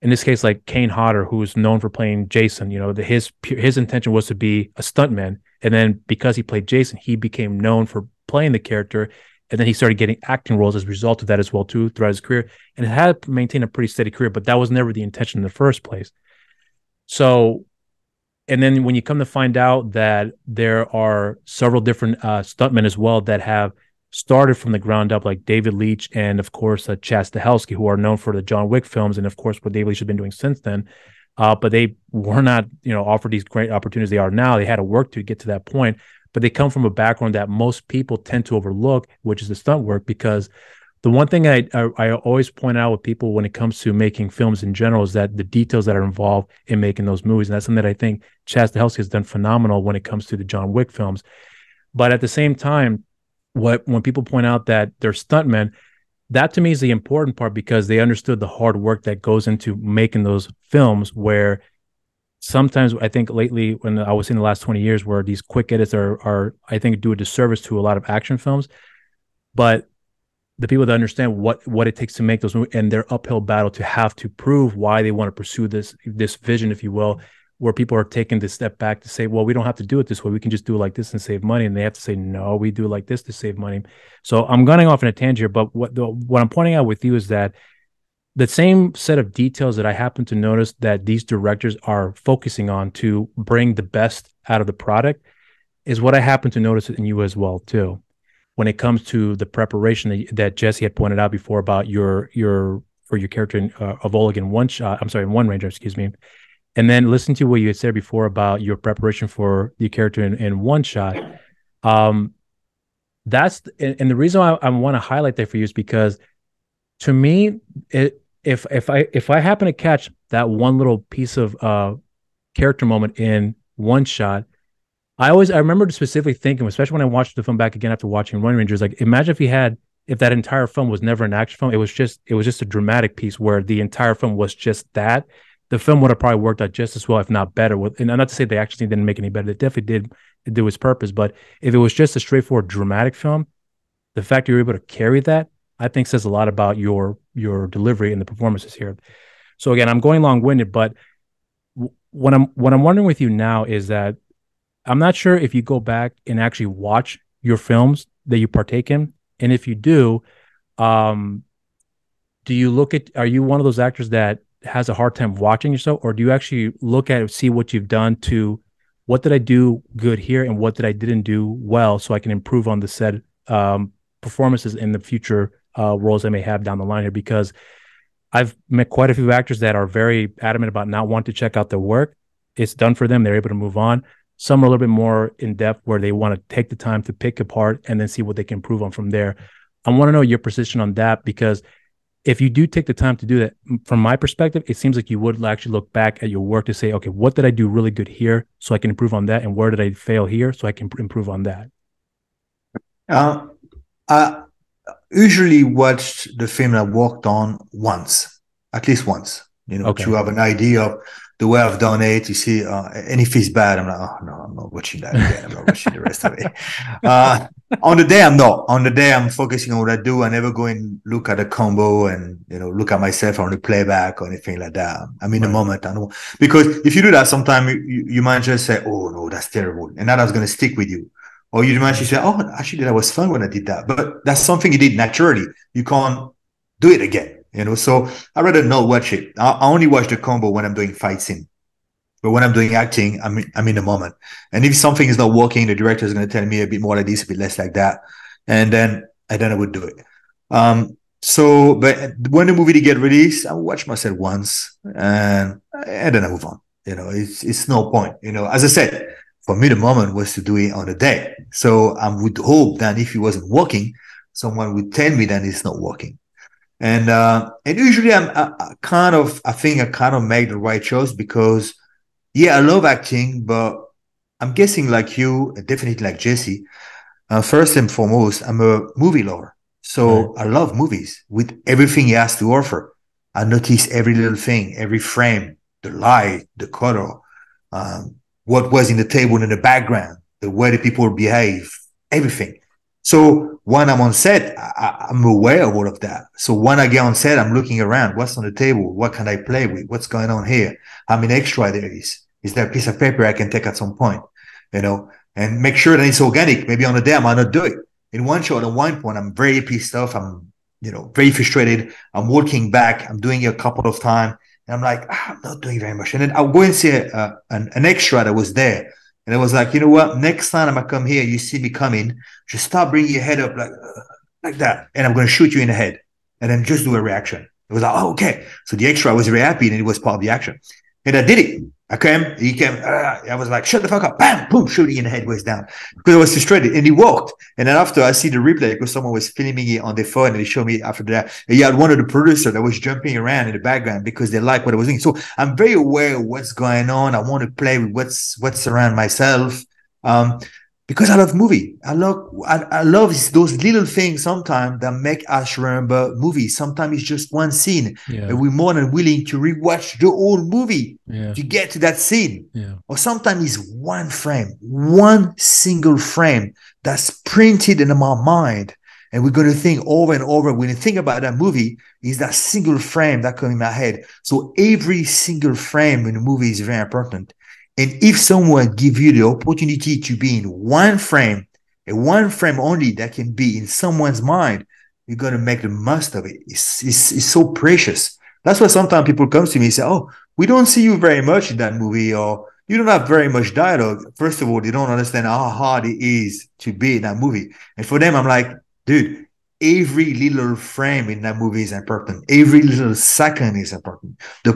in this case, like Kane Hodder, who's known for playing Jason, his intention was to be a stuntman. And then because he played Jason, he became known for playing the character. And then he started getting acting roles as a result of that as well, too, throughout his career. And it had maintained a pretty steady career, but that was never the intention in the first place. So, and then when you come to find out that there are several different stuntmen as well that have started from the ground up, like David Leitch and, of course, Chad Stahelski, who are known for the John Wick films and, of course, what David Leitch has been doing since then. But they were not, offered these great opportunities they are now. They had to work to get to that point. But they come from a background that most people tend to overlook, which is the stunt work. Because the one thing I always point out with people when it comes to making films in general is that the details that are involved in making those movies. And that's something that I think Chad Stahelski has done phenomenal when it comes to the John Wick films. But at the same time, when people point out that they're stuntmen, that to me is the important part, because they understood the hard work that goes into making those films, where sometimes I think lately, when I was in the last 20 years, where these quick edits are I think do a disservice to a lot of action films. But the people that understand what it takes to make those movies and their uphill battle to have to prove why they want to pursue this vision, if you will, where people are taking this step back to say, well, we don't have to do it this way. We can just do it like this and save money. And they have to say, no, we do it like this to save money. So I'm going off on a tangent here, but what I'm pointing out with you is that the same set of details that I happen to notice that these directors are focusing on to bring the best out of the product is what I happen to notice in you as well, too. When it comes to the preparation that Jesse had pointed out before about your character of Oleg in One Ranger, excuse me. And then listen to what you had said before about your preparation for the character in One Shot. And the reason I want to highlight that for you is because, to me, if I happen to catch that one little piece of character moment in One Shot, I remember specifically thinking, especially when I watched the film back again after watching One Rangers, like imagine if that entire film was never an action film, it was just a dramatic piece where the entire film was just that. The film would have probably worked out just as well, if not better. And not to say they actually didn't make any better. It definitely did do its purpose. But if it was just a straightforward dramatic film, the fact you were able to carry that, I think, says a lot about your delivery and the performances here. So again, I'm going long-winded, but what I'm wondering with you now is that I'm not sure if you go back and actually watch your films that you partake in. And if you do, do you look at, are you one of those actors that has a hard time watching yourself, or do you actually look at it, see what you've done to, what did I do good here and what did I didn't do well, so I can improve on the said performances in the future roles I may have down the line here? Because I've met quite a few actors that are very adamant about not wanting to check out their work. It's done for them. They're able to move on. Some are a little bit more in depth, where they want to take the time to pick apart and then see what they can improve on from there. I want to know your position on that, because if you do take the time to do that, from my perspective, it seems like you would actually look back at your work to say, okay, what did I do really good here so I can improve on that? And where did I fail here so I can improve on that? I usually watched the film I worked on once, at least once, you know, to have an idea of the way I've done it. You see, and if it's bad, I'm like, oh, no, I'm not watching that again. I'm not watching the rest of it. On the day, I'm not. On the day, I'm focusing on what I do. I never go and look at a combo and, you know, look at myself on the playback or anything like that. I'm in the moment. I know, because if you do that, sometimes you might just say, oh, no, that's terrible, and that's going to stick with you. Or you might just say, oh, actually, that was fun when I did that. But that's something you did naturally. You can't do it again. You know, so I'd rather not watch it. I only watch the combo when I'm doing fight scene. But when I'm doing acting, I'm in the moment. And if something is not working, the director is going to tell me a bit more like this, a bit less like that. And then I would do it. But when the movie did get released, I watched myself once and then I move on. You know, it's no point. You know, as I said, for me, the moment was to do it on the day. So I would hope that if it wasn't working, someone would tell me that it's not working. And usually I think I kind of make the right choice, because yeah, I love acting, but I'm guessing like you, definitely like Jesse, first and foremost, I'm a movie lover. So I love movies with everything he has to offer. I notice every little thing, every frame, the light, the color, what was in the table in the background, the way the people behave, everything. So when I'm on set, I'm aware of all of that. So when I get on set, I'm looking around. What's on the table? What can I play with? What's going on here? How many extra there is? Is there a piece of paper I can take at some point? You know, and make sure that it's organic. Maybe on a day, I might not do it. In one shot, at one point, I'm very pissed off. I'm, you know, very frustrated. I'm walking back. I'm doing it a couple of times. And I'm like, I'm not doing very much. And then I'll go and see an extra that was there. And I was like, you know what? Next time I come here, you see me coming, just stop bringing your head up like that. And I'm going to shoot you in the head. And then just do a reaction. It was like, oh, okay. So the extra was very happy and it was part of the action. And I did it. I came, he came. I was like, shut the fuck up. Bam, boom, shooting in the head, waist down. Because I was frustrated. And he walked. And then after I see the replay, because someone was filming it on their phone and they showed me after that. And he had one of the producers that was jumping around in the background because they liked what I was doing. So I'm very aware of what's going on. I want to play with what's around myself. Because I love movie. I love those little things sometimes that make us remember movies. Sometimes it's just one scene. Yeah. We're more than willing to rewatch the whole movie to get to that scene. Yeah. Or sometimes it's one frame, one single frame that's printed in our mind. And we're going to think over and over. When you think about that movie, is that single frame that comes in my head. So every single frame in the movie is very important. And if someone gives you the opportunity to be in one frame, and one frame only that can be in someone's mind, you're going to make the most of it. It's so precious. That's why sometimes people come to me and say, oh, we don't see you very much in that movie, or you don't have very much dialogue. First of all, they don't understand how hard it is to be in that movie. And for them, I'm like, dude, every little frame in that movie is important. Every little second is important. The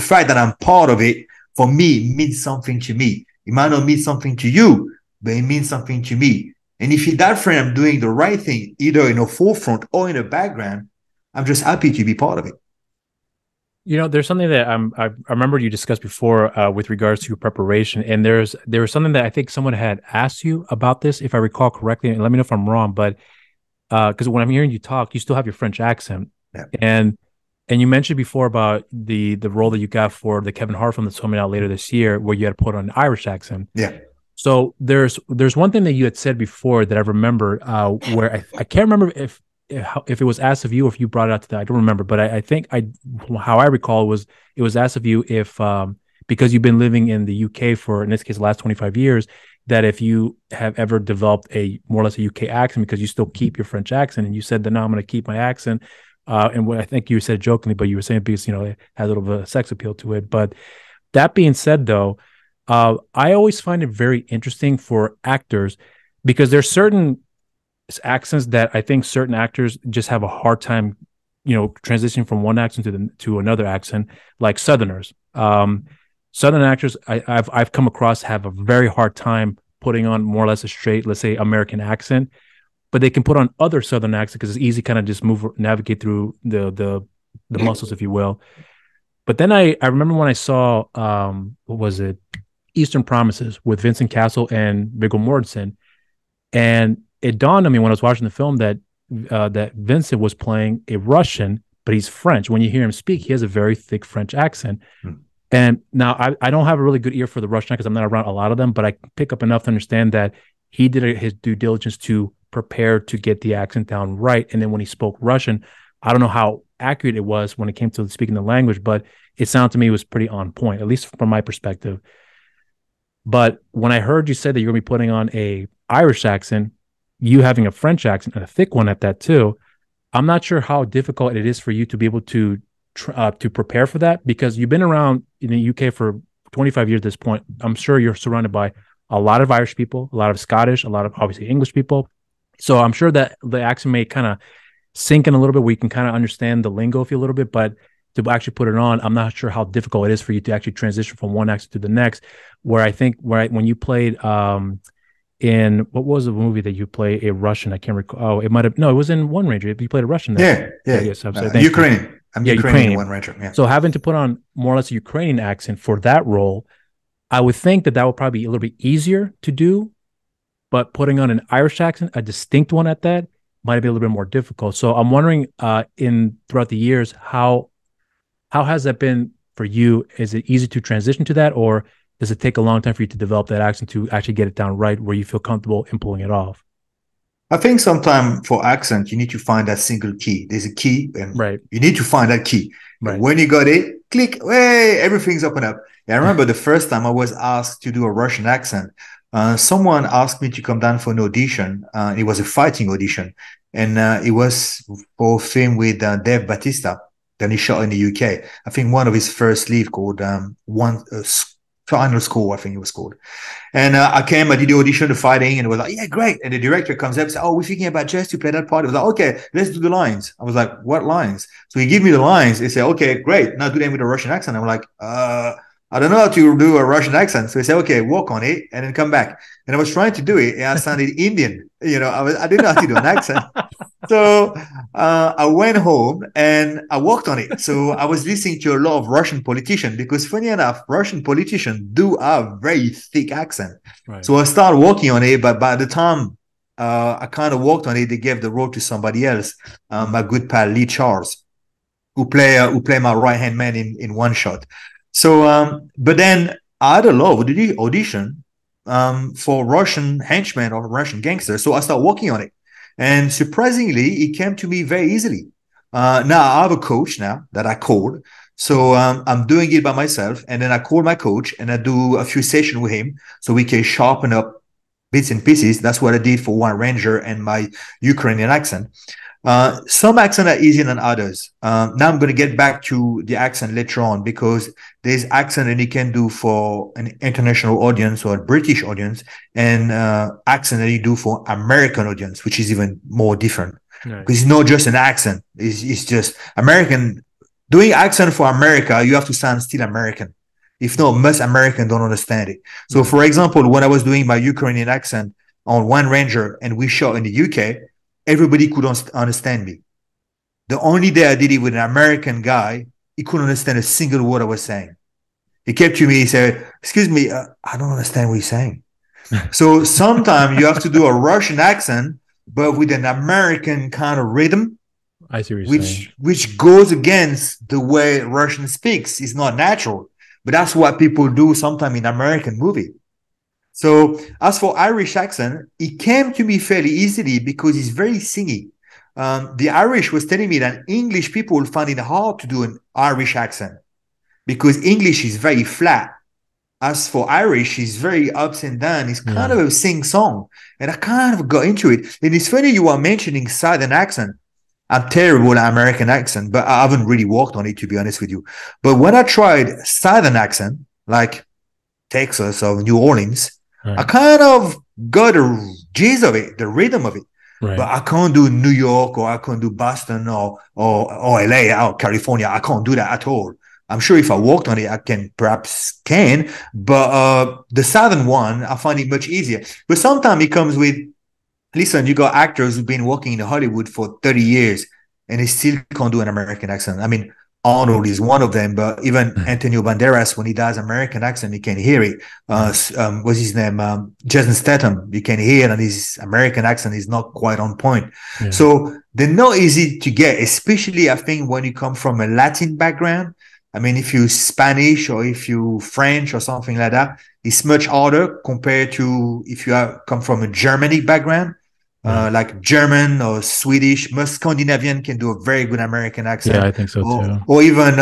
fact that I'm part of it, for me, it means something to me. It might not mean something to you, but it means something to me. And if in that frame I'm doing the right thing, either in the forefront or in the background, I'm just happy to be part of it. You know, there's something that I remember you discussed before with regards to your preparation. And there was something that I think someone had asked you about this, if I recall correctly, and let me know if I'm wrong, but because when I'm hearing you talk, you still have your French accent. Yeah. And you mentioned before about the role that you got for the Kevin Hart film that's coming out later this year, where you had put on an Irish accent. Yeah. So there's one thing that you had said before that I remember, where I can't remember if it was asked of you or if you brought it out to that. I don't remember, but I think, how I recall, it was asked of you if because you've been living in the UK for, in this case, the last 25 years, that if you have ever developed a more or less a UK accent because you still keep your French accent, and you said that no, I'm going to keep my accent. And what I think you said jokingly, but you were saying because, you know, it had a little bit of sex appeal to it. But that being said, though, I always find it very interesting for actors because there's certain accents that I think certain actors just have a hard time, you know, transitioning from one accent to another accent, like Southerners. Southern actors I've come across have a very hard time putting on more or less a straight, let's say, American accent, but they can put on other Southern accents because it's easy kind of just navigate through the muscles, if you will. But then I remember when I saw what was it, Eastern Promises with Vincent Cassell and Viggo Mortensen, and it dawned on me when I was watching the film that that Vincent was playing a Russian, but he's French. When you hear him speak, he has a very thick French accent. Mm. And now I don't have a really good ear for the Russian because I'm not around a lot of them, but I pick up enough to understand that he did his due diligence to prepare to get the accent down right. And then when he spoke Russian, I don't know how accurate it was when it came to speaking the language, but it sounded to me it was pretty on point, at least from my perspective. But when I heard you say that you're going to be putting on a Irish accent, you having a French accent and a thick one at that too, I'm not sure how difficult it is for you to be able to prepare for that, because you've been around in the UK for 25 years at this point. I'm sure you're surrounded by a lot of Irish people, a lot of Scottish, a lot of obviously English people. So I'm sure that the accent may kind of sink in a little bit where you can kind of understand the lingo a little bit, but to actually put it on, I'm not sure how difficult it is for you to actually transition from one accent to the next. Where I think when you played in, what was the movie that you play a Russian? I can't recall. Oh, it might have, no, it was in One Ranger. You played a Russian there. Yeah, yeah. Yes, Ukrainian. You. I'm Ukrainian, One Ranger. Yeah. So having to put on more or less a Ukrainian accent for that role, I would think that would probably be a little bit easier to do, but putting on an Irish accent, a distinct one at that, might be a little bit more difficult. So I'm wondering, throughout the years, how has that been for you? Is it easy to transition to that, or does it take a long time for you to develop that accent to actually get it down right where you feel comfortable in pulling it off? I think sometimes for accent, you need to find that single key. There's a key, and right. You need to find that key. Right. When you got it, click, hey, everything's open up. Yeah, I remember the first time I was asked to do a Russian accent. Someone asked me to come down for an audition. It was a fighting audition, and it was for a film with Dave Bautista that he shot in the UK. I think one of his first leave called Final Score, I think it was called. And I came, I did the audition, the fighting, and it was like, yeah, great. And the director comes up and says, oh, we're thinking about Jess to play that part. It was like, okay, let's do the lines. I was like, what lines? So he gave me the lines. He said, okay, great. Now do them with a Russian accent. I'm like, I don't know how to do a Russian accent. So he said, okay, work on it and then come back. And I was trying to do it, and I sounded Indian. You know, I didn't know how to do an accent. So I went home and I worked on it. So I was listening to a lot of Russian politicians, because funny enough, Russian politicians do have very thick accent. Right. So I started working on it, but by the time I kind of worked on it, they gave the role to somebody else, my good pal Lee Charles, who play my right-hand man in One Shot. So, but then I had a lot of audition for Russian henchmen or Russian gangsters. So I started working on it. And surprisingly, it came to me very easily. Now I have a coach now that I called. So I'm doing it by myself. And then I call my coach and I do a few sessions with him so we can sharpen up bits and pieces. That's what I did for One Ranger and my Ukrainian accent. Some accents are easier than others. Now I'm going to get back to the accent later on, because there's accent that you can do for an international audience or a British audience, and accent that you do for American audience, which is even more different. Nice. Because it's not just an accent. It's just American. Doing accent for America, you have to sound still American. If not, most Americans don't understand it. So, for example, when I was doing my Ukrainian accent on One Ranger and we shot in the UK, everybody could understand me. The only day I did it with an American guy, he couldn't understand a single word I was saying. He kept to me, he said, excuse me, I don't understand what you're saying. So sometimes you have to do a Russian accent, but with an American kind of rhythm, I see what you're saying. Which goes against the way Russian speaks. It's not natural, but that's what people do sometimes in American movie. So as for Irish accent, it came to me fairly easily because it's very singy. The Irish was telling me that English people find it hard to do an Irish accent because English is very flat. As for Irish, it's very ups and down. It's kind of a sing-song. And I kind of got into it. And it's funny you are mentioning Southern accent. I'm terrible at American accent, but I haven't really worked on it, to be honest with you. But when I tried Southern accent, like Texas or New Orleans, right, I kind of got the gist of it, the rhythm of it. Right. But I can't do New York, or I can't do Boston, or LA, or California. I can't do that at all. I'm sure if I worked on it, I can perhaps can. But the Southern one, I find it much easier. But sometimes it comes with, listen, you got actors who've been working in Hollywood for 30 years and they still can't do an American accent. I mean, Arnold is one of them, but even Antonio Banderas, when he does American accent, you can hear it. What's his name? Jason Statham. You can hear that his American accent is not quite on point. Yeah. So they're not easy to get, especially, I think, when you come from a Latin background. I mean, if you Spanish or if you French or something like that, it's much harder compared to if you are, come from a Germanic background, like German or Swedish. Most Scandinavian can do a very good American accent. Yeah, I think so too. Or even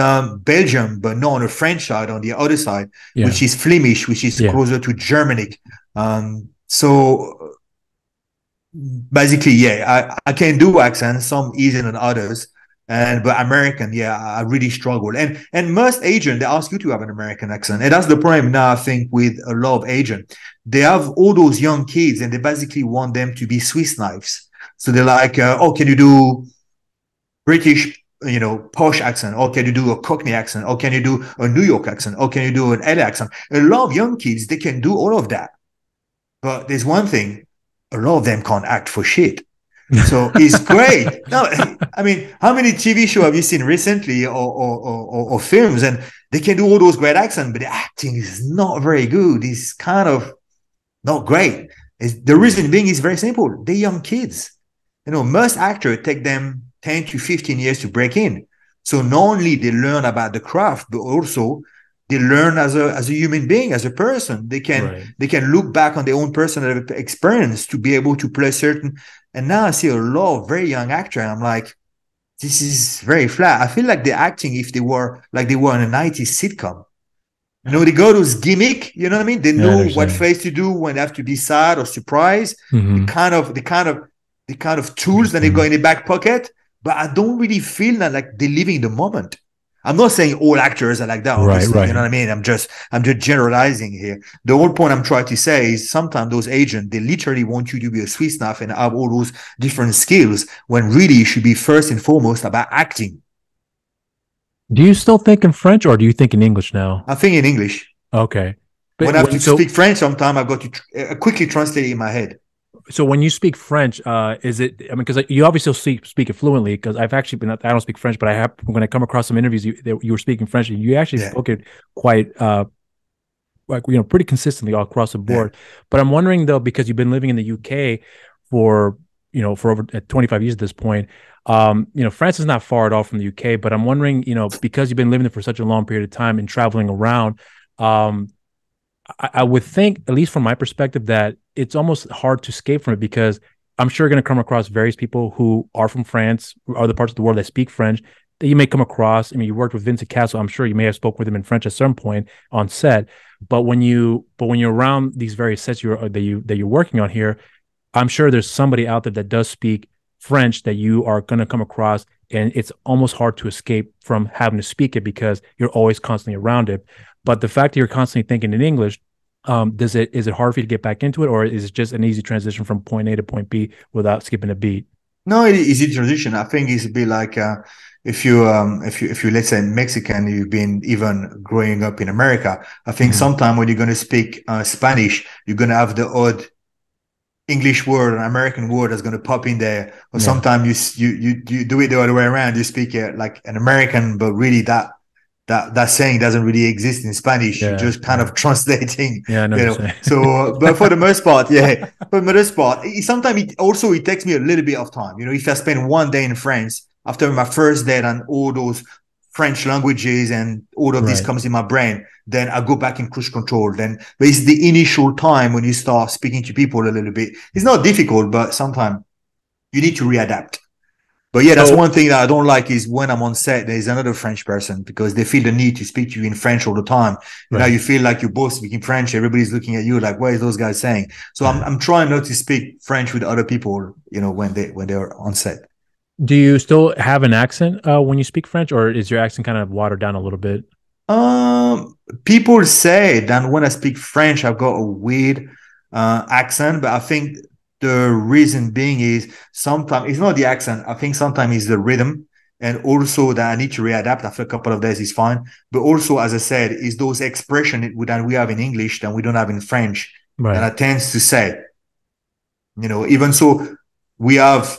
Belgium, but not on the French side, on the other side, yeah, which is Flemish, which is closer to Germanic. So basically, I can do accents, some easier than others. But American, I really struggle. And most agents, they ask you to have an American accent. And that's the problem now, I think, with a lot of agents. They have all those young kids and they basically want them to be Swiss knives. So they're like, oh, can you do British, you know, posh accent? Or can you do a Cockney accent? Or can you do a New York accent? Or can you do an LA accent? A lot of young kids, they can do all of that. But there's one thing, a lot of them can't act for shit. So it's great. No, I mean, how many TV shows have you seen recently or films? And they can do all those great accents, but the acting is not very good. It's kind of not great. It's, the reason being is very simple. They're young kids. You know, most actors take them 10 to 15 years to break in. So not only they learn about the craft, but also they learn as a human being, as a person. They can look back on their own personal experience to be able to play certain. And now I see a lot of very young actors, and I'm like, this is very flat. I feel like they're acting if they were like they were in a 90s sitcom. You know, they got those gimmick, you know what I mean? They know what face to do when they have to be sad or surprised, the kind of tools that they got in the back pocket. But I don't really feel that like they're living the moment. I'm not saying all actors are like that, obviously. Right. You know what I mean? I'm just generalizing here. The whole point I'm trying to say is sometimes those agents, they literally want you to be a Swiss knife and have all those different skills when really you should be first and foremost about acting. Do you still think in French or do you think in English now? I think in English. Okay. But when I have to speak French sometimes, I've got to quickly translate it in my head. So when you speak French, is it? I mean, because you obviously speak it fluently. Because I've actually been—I don't speak French, but I have. When I come across some interviews, you were speaking French, and you actually spoke it quite, pretty consistently all across the board. Yeah. But I'm wondering though, because you've been living in the UK for over 25 years at this point. France is not far at all from the UK, but I'm wondering, because you've been living there for such a long period of time and traveling around, I would think, at least from my perspective, that it's almost hard to escape from it, because I'm sure you're going to come across various people who are from France or other parts of the world that speak French that you may come across. I mean, you worked with Vincent Cassell. I'm sure you may have spoken with him in French at some point on set. But when you're around these various sets that you're working on here, I'm sure there's somebody out there that does speak French that you are going to come across, and it's almost hard to escape from having to speak it because you're always constantly around it. But the fact that you're constantly thinking in English, is it hard for you to get back into it, or is it just an easy transition from point A to point B without skipping a beat? No, it's easy transition. I think it's a bit like if you let's say Mexican, you've been even growing up in America. I think sometime when you're going to speak Spanish, you're going to have the odd English word, an American word that's going to pop in there. Or sometimes you do it the other way around. You speak like an American, but really that saying doesn't really exist in Spanish. You're just kind of translating. Yeah, I know. So, but for the most part, sometimes it takes me a little bit of time. You know, if I spend one day in France, after my first day and all those French languages and all of this comes in my brain, then I go back in cruise control. But it's the initial time when you start speaking to people a little bit. It's not difficult, but sometimes you need to readapt. But yeah, that's one thing that I don't like is when I'm on set, there's another French person because they feel the need to speak to you in French all the time. Right. Now you feel like you're both speaking French. Everybody's looking at you like, what is those guys saying? So I'm trying not to speak French with other people, when they're on set. Do you still have an accent when you speak French, or is your accent kind of watered down a little bit? People say that when I speak French, I've got a weird accent, but I think the reason being is sometimes it's not the accent. I think sometimes it's the rhythm, and also that I need to readapt after a couple of days is fine. But also, as I said, is those expressions that we have in English that we don't have in French. Right. And I tend to say, you know, even so, we have.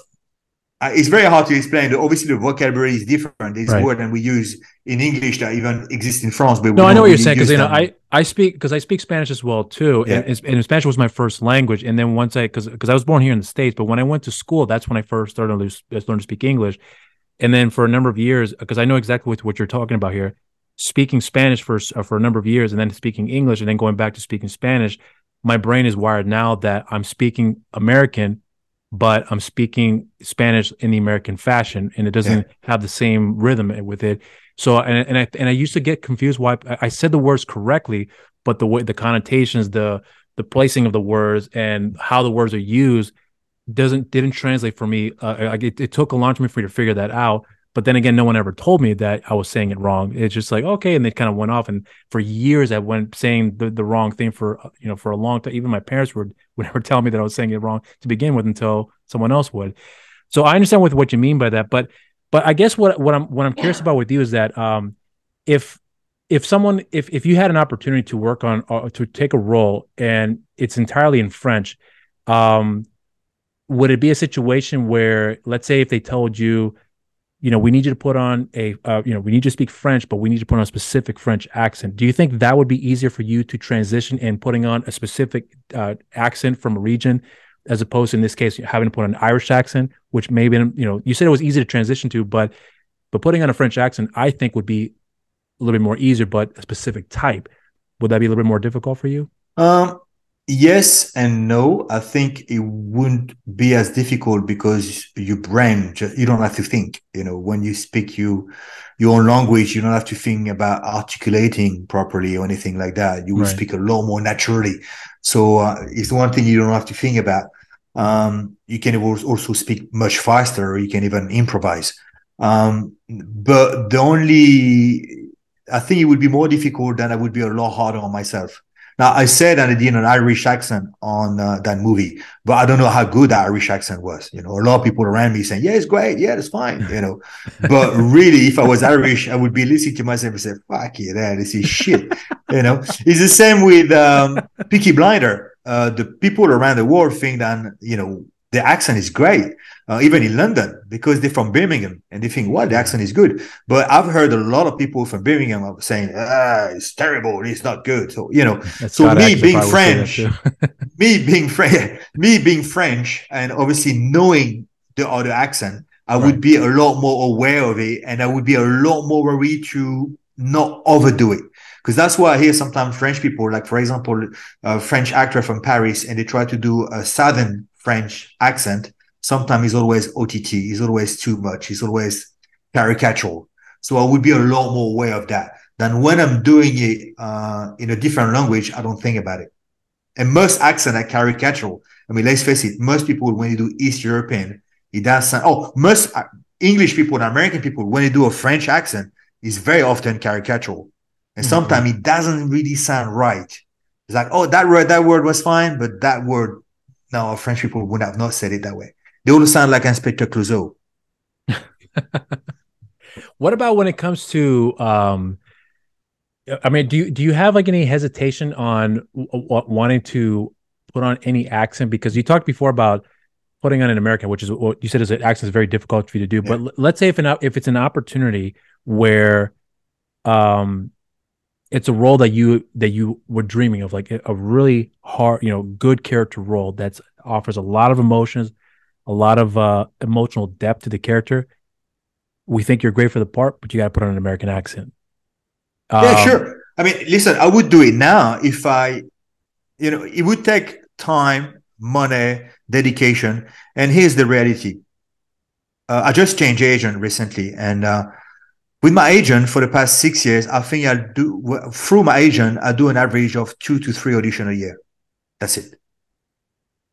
It's very hard to explain. Obviously, the vocabulary is different. There's right. words that we use in English that even exist in France. But no, I know what you're saying, because you know I speak Spanish as well too, yeah. and Spanish was my first language. And then once because I was born here in the States, but when I went to school, that's when I first started to learn to speak English. And then for a number of years, because I know exactly what you're talking about here, speaking Spanish for a number of years, and then speaking English, and then going back to speaking Spanish. My brain is wired now that I'm speaking American, but I'm speaking Spanish in the American fashion, and it doesn't yeah. have the same rhythm with it. So, and I used to get confused why I said the words correctly, but the way the connotations, the placing of the words, and how the words are used didn't translate for me. It took a long time for me to figure that out. But then again, no one ever told me that I was saying it wrong. It's just like, okay, and they kind of went off. And for years, I went saying the wrong thing for a long time. Even my parents would never tell me that I was saying it wrong to begin with until someone else would. So I understand with what you mean by that. But I guess what I'm curious about with you is that if you had an opportunity to work on to take a role and it's entirely in French, would it be a situation where, let's say, if they told you, you know, we need you to put on a, we need you to speak French, but we need you to put on a specific French accent. Do you think that would be easier for you to transition in putting on a specific accent from a region, as opposed to, in this case, having to put on an Irish accent, which maybe, you know, you said it was easy to transition to, but putting on a French accent, I think, would be a little bit more easier, but a specific type. Would that be a little bit more difficult for you? Yes and no. I think it wouldn't be as difficult because your brain just, you don't have to think. You know, when you speak your own language, you don't have to think about articulating properly or anything like that. You will right. speak a lot more naturally. So it's one thing you don't have to think about. You can also speak much faster, or you can even improvise. But I think it would be more difficult, and I would be a lot harder on myself. Now, I said that I did an Irish accent on that movie, but I don't know how good that Irish accent was. You know, a lot of people around me saying, yeah, it's great. Yeah, it's fine. You know, but really, if I was Irish, I would be listening to myself and say, fuck it, yeah, this is shit. You know, it's the same with Peaky Blinders. The people around the world think that, you know, the accent is great, even in London, because they're from Birmingham, and they think, "Wow, the accent is good." But I've heard a lot of people from Birmingham saying, "It's terrible. It's not good." So you know, me being French, and obviously knowing the other accent, I right. would be a lot more aware of it, and I would be a lot more worried to not overdo it. Because that's why I hear sometimes French people, like for example, a French actor from Paris, and they try to do a southern French accent. Sometimes it's always OTT, it's always too much, it's always caricatural. So I would be a lot more aware of that than when I'm doing it in a different language. I don't think about it. And most accents are caricatural. I mean, let's face it, most people, when they do East European, it does sound, most English people and American people, when they do a French accent, it's very often caricatural. And sometimes it doesn't really sound right. It's like, oh, that word was fine, but that word, no, French people would have not said it that way. They all sound like Inspector Clouseau. What about when it comes to, I mean, do you have like any hesitation on wanting to put on any accent? Because you talked before about putting on an American, which is what you said is an accent is very difficult for you to do. Yeah. But let's say if it's an opportunity where, it's a role that you were dreaming of, like a really hard, you know, good character role that offers a lot of emotions, a lot of emotional depth to the character. We think you're great for the part, but you got to put on an American accent. Yeah, sure. I mean, listen, I would do it now if I, you know, it would take time, money, dedication. And here's the reality. I just changed agent recently, and with my agent for the past 6 years, I think through my agent, I do an average of 2 to 3 auditions a year. That's it.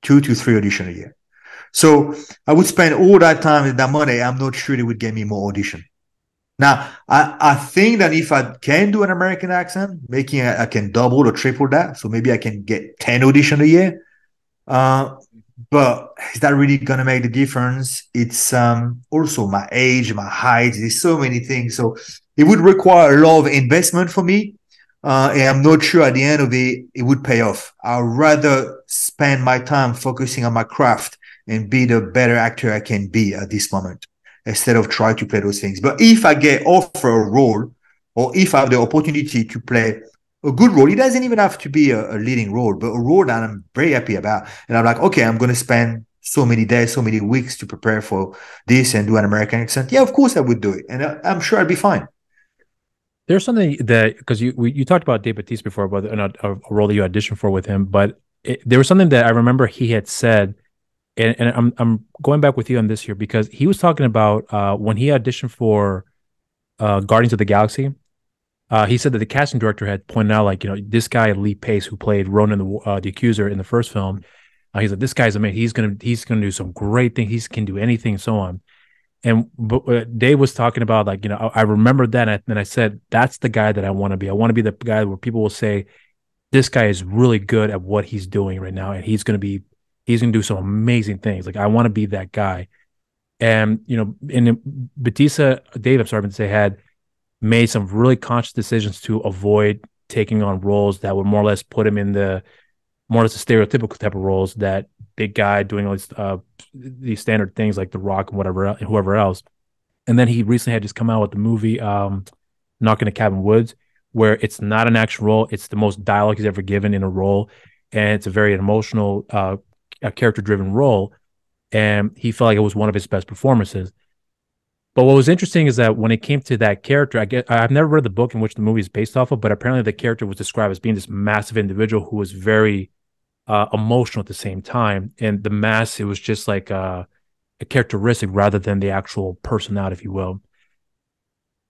2 to 3 auditions a year. So I would spend all that time and that money. I'm not sure it would get me more audition. Now, I think that if I can do an American accent, making I can double or triple that. So maybe I can get 10 auditions a year. But is that really going to make the difference? It's also my age, my height. There's so many things. So it would require a lot of investment for me. And I'm not sure at the end of it, it would pay off. I'd rather spend my time focusing on my craft and be the better actor I can be at this moment instead of try to play those things. But if I get offered a role or if I have the opportunity to play a good role, it doesn't even have to be a leading role, but a role that I'm very happy about. And I'm like, okay, I'm going to spend so many days, so many weeks to prepare for this and do an American accent. Yeah, of course I would do it. And I'm sure I'd be fine. There's something that, because you talked about Dave Bautista before, about a role that you auditioned for with him, but there was something that I remember he had said, and I'm going back with you on this here, because he was talking about when he auditioned for Guardians of the Galaxy, he said that the casting director had pointed out, like, you know, this guy Lee Pace, who played Ronan the Accuser in the first film, he said, this guy's amazing. He's gonna do some great thing. He can do anything, and so on. And Dave was talking about, like, you know, I remembered that, and I said, that's the guy that I want to be. I want to be the guy where people will say, this guy is really good at what he's doing right now, and he's going to do some amazing things. Like, I want to be that guy. And, you know, and Dave, I'm sorry to say, had made some really conscious decisions to avoid taking on roles that would more or less put him in the stereotypical type of roles, that big guy doing all these standard things like The Rock and whoever else. And then he recently had just come out with the movie Knockin' at Cabin Woods, where it's not an action role. It's the most dialogue he's ever given in a role. And it's a very emotional, character-driven role. And he felt like it was one of his best performances. But what was interesting is that when it came to that character, I've never read the book in which the movie is based off of, but apparently the character was described as being this massive individual who was very emotional at the same time. And the mass, it was just like a characteristic rather than the actual personality, if you will.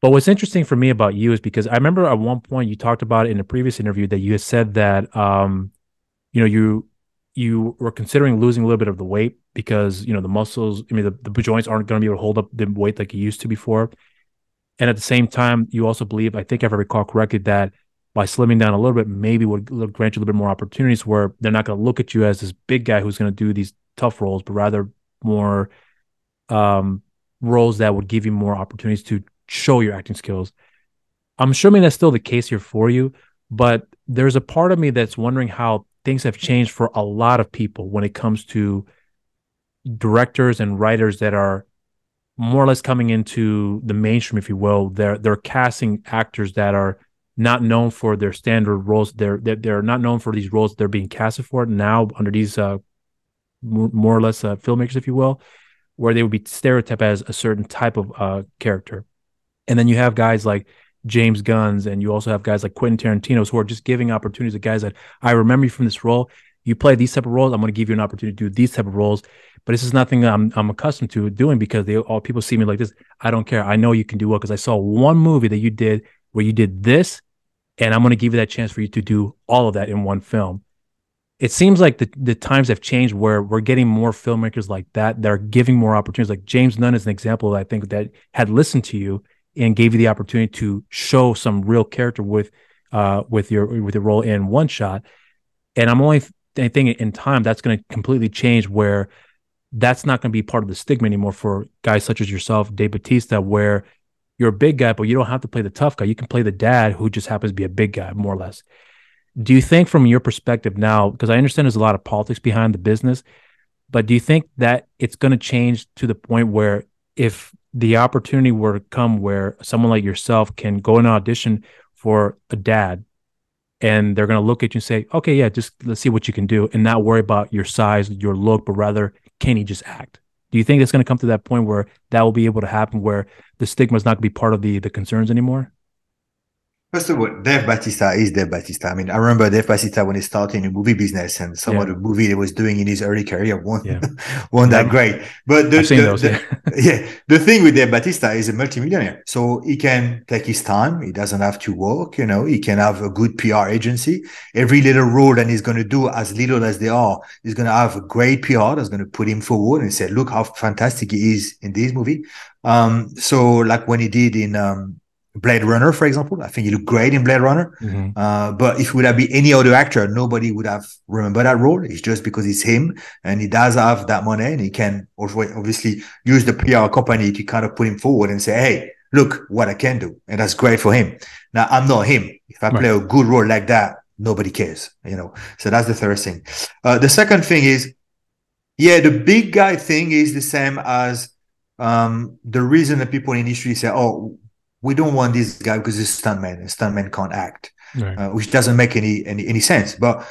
But what's interesting for me about you is because I remember at one point you talked about in a previous interview that you had said that, you know, you were considering losing a little bit of the weight because, you know, the muscles, I mean, the joints aren't going to be able to hold up the weight like you used to before. And at the same time, you also believe, I think if I recall correctly, that by slimming down a little bit, maybe would grant you a little bit more opportunities where they're not going to look at you as this big guy who's going to do these tough roles, but rather more roles that would give you more opportunities to show your acting skills. I'm assuming that's still the case here for you, but there's a part of me that's wondering how things have changed for a lot of people when it comes to directors and writers that are more or less coming into the mainstream, if you will. They're casting actors that are not known for their standard roles. They're not known for these roles they're being casted for now under these more or less filmmakers, if you will, where they would be stereotyped as a certain type of character. And then you have guys like James Gunn's, and you also have guys like Quentin Tarantino's, who are just giving opportunities to guys that, I remember you from this role, you play these type of roles, I'm going to give you an opportunity to do these type of roles. But this is nothing that I'm accustomed to doing, because people see me like this. I don't care. I know you can do well because I saw one movie that you did where you did this, and I'm going to give you that chance for you to do all of that in one film. It seems like the times have changed where we're getting more filmmakers like that that are giving more opportunities. Like James Nunn is an example, I think, that had listened to you and gave you the opportunity to show some real character with your role in One Shot. And I'm only thinking in time that's going to completely change, where that's not going to be part of the stigma anymore for guys such as yourself, Dave Bautista, where you're a big guy, but you don't have to play the tough guy. You can play the dad who just happens to be a big guy, more or less. Do you think, from your perspective now, because I understand there's a lot of politics behind the business, but do you think that it's going to change to the point where if the opportunity were to come where someone like yourself can go and audition for a dad, and they're going to look at you and say, okay, yeah, just let's see what you can do, and not worry about your size, your look, but rather, can he just act? Do you think it's going to come to that point where that will be able to happen, where the stigma is not going to be part of the concerns anymore? First of all, Dave Bautista is Dave Bautista. I mean, I remember Dave Bautista when he started in the movie business, and some of the movie he was doing in his early career weren't that great. But the thing with Dave Bautista is a multimillionaire. So he can take his time. He doesn't have to work. You know, he can have a good PR agency. Every little role that he's going to do, as little as they are, he's going to have a great PR that's going to put him forward and say, look how fantastic he is in this movie. So like when he did in, Blade Runner, for example, I think he looked great in Blade Runner. Mm-hmm. But if it would have been any other actor, nobody would have remembered that role. It's just because it's him, and he does have that money, and he can obviously use the PR company to kind of put him forward and say, hey, look what I can do. And that's great for him. Now, I'm not him. If I play a good role like that, nobody cares, you know. So that's the first thing. The second thing is, the big guy thing is the same as the reason that people in the industry say, oh, we don't want this guy because he's a stuntman, and stuntman can't act, which doesn't make any sense. But,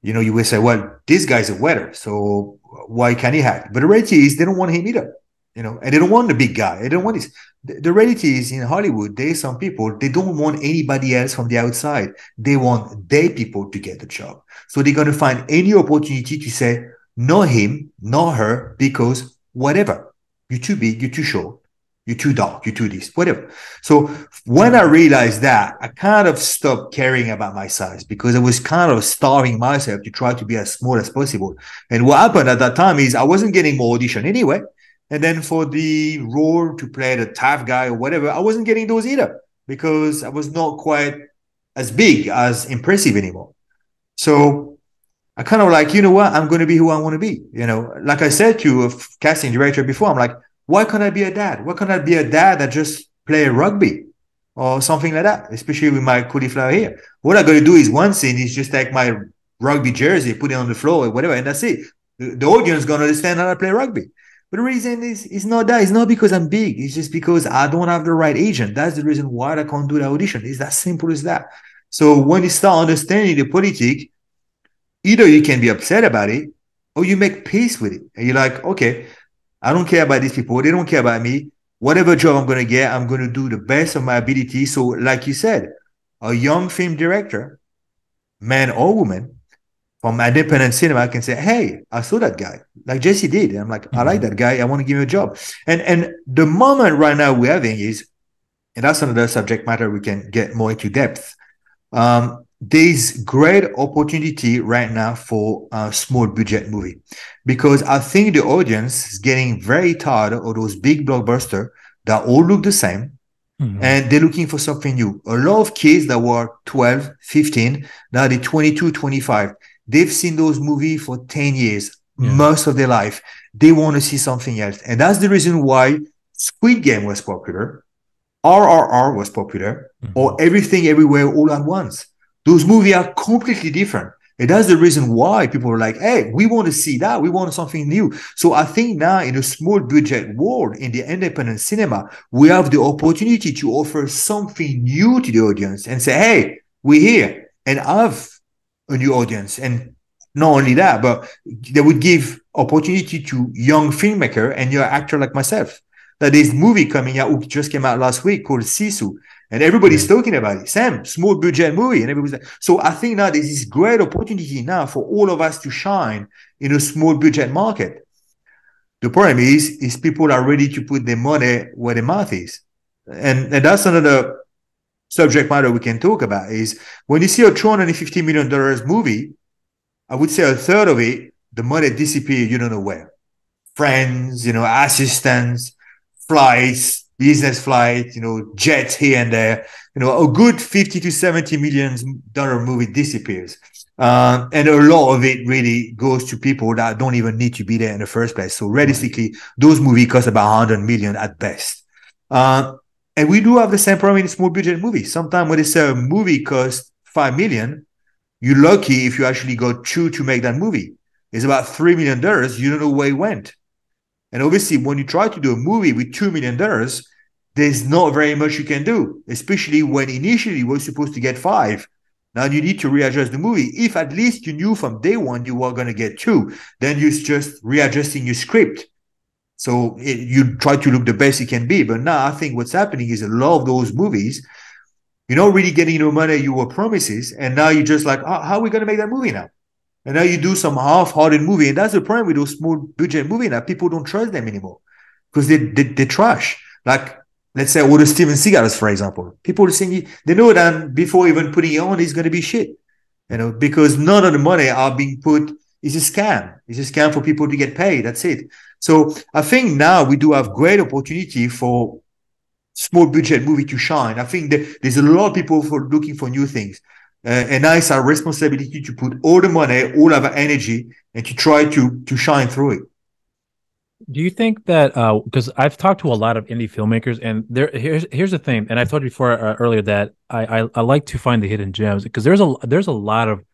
you know, you will say, well, this guy's a wetter, so why can't he act? But the reality is they don't want him either, you know, and they don't want the big guy. They don't want this. The reality is in Hollywood, there's some people, they don't want anybody else from the outside. They want their people to get the job. So they're going to find any opportunity to say, not him, not her, because whatever. You're too big, you're too short. You're too dark, you're too this, whatever. So when I realized that, I kind of stopped caring about my size because I was kind of starving myself to try to be as small as possible. And what happened at that time is I wasn't getting more audition anyway. And then for the role to play the tough guy or whatever, I wasn't getting those either because I was not quite as big, as impressive anymore. So I kind of like, you know what? I'm going to be who I want to be. You know, like I said to a casting director before, I'm like, why can't I be a dad? Why can't I be a dad that just play rugby or something like that? Especially with my cauliflower here. What I got to do is one scene is just take my rugby jersey, put it on the floor or whatever, and that's it. The audience going to understand how I play rugby. But the reason is it's not that. It's not because I'm big. It's just because I don't have the right agent. That's the reason why I can't do the audition. It's that simple as that. So when you start understanding the politic, either you can be upset about it or you make peace with it. And you're like, okay, I don't care about these people. They don't care about me. Whatever job I'm going to get, I'm going to do the best of my ability. So like you said, a young film director, man or woman, from independent cinema can say, hey, I saw that guy, like Jesse did. And I'm like, I like that guy. I want to give him a job. And the moment right now we're having is, and that's another subject matter we can get more into depth, there's great opportunity right now for a small budget movie because I think the audience is getting very tired of those big blockbusters that all look the same and they're looking for something new. A lot of kids that were 12, 15, now they're 22, 25. They've seen those movies for 10 years, most of their life. They want to see something else. And that's the reason why Squid Game was popular, RRR was popular, or Everything Everywhere All at Once. Those movies are completely different. And that's the reason why people are like, hey, we want to see that. We want something new. So I think now in a small budget world, in the independent cinema, we have the opportunity to offer something new to the audience and say, hey, we're here and have a new audience. And not only that, but they would give opportunity to young filmmaker and young actor like myself. That this movie coming out, which just came out last week called Sisu. And everybody's talking about it. Sam, small budget movie. And everybody's like, so I think now there's this great opportunity now for all of us to shine in a small budget market. The problem is people are ready to put their money where their mouth is. And that's another subject matter we can talk about is when you see a $250 million movie, I would say a third of it, the money disappears, you don't know where. Friends, you know, assistants, flights, business flight, you know, jets here and there, you know, a good $50 to $70 million movie disappears. And a lot of it really goes to people that don't even need to be there in the first place. So realistically, those movies cost about 100 million at best. And we do have the same problem in small budget movies. Sometimes when they say a movie costs 5 million, you're lucky if you actually got two to make that movie. It's about $3 million. You don't know where it went. And obviously, when you try to do a movie with $2 million, there's not very much you can do, especially when initially we're supposed to get 5. Now you need to readjust the movie. If at least you knew from day one you were going to get 2, then you're just readjusting your script. So you try to look the best it can be. But now I think what's happening is a lot of those movies, You're not really getting the money you were promises, and now you're just like, oh, how are we going to make that movie now? And now you do some half-hearted movie, and that's the problem with those small-budget movies now. People don't trust them anymore because they're trash. Like, let's say all the Steven Seagals, for example. People are saying, they know that before even putting it on, it's going to be shit, you know, because none of the money are being put. It's a scam. It's a scam for people to get paid. That's it. So I think now we do have great opportunity for small-budget movie to shine. I think there's a lot of people looking for new things. And now it's our responsibility to put all the money, all of our energy, and to try to shine through it. Do you think that, because I've talked to a lot of indie filmmakers, and here's the thing, and I've told you before earlier that I like to find the hidden gems, because there's a lot of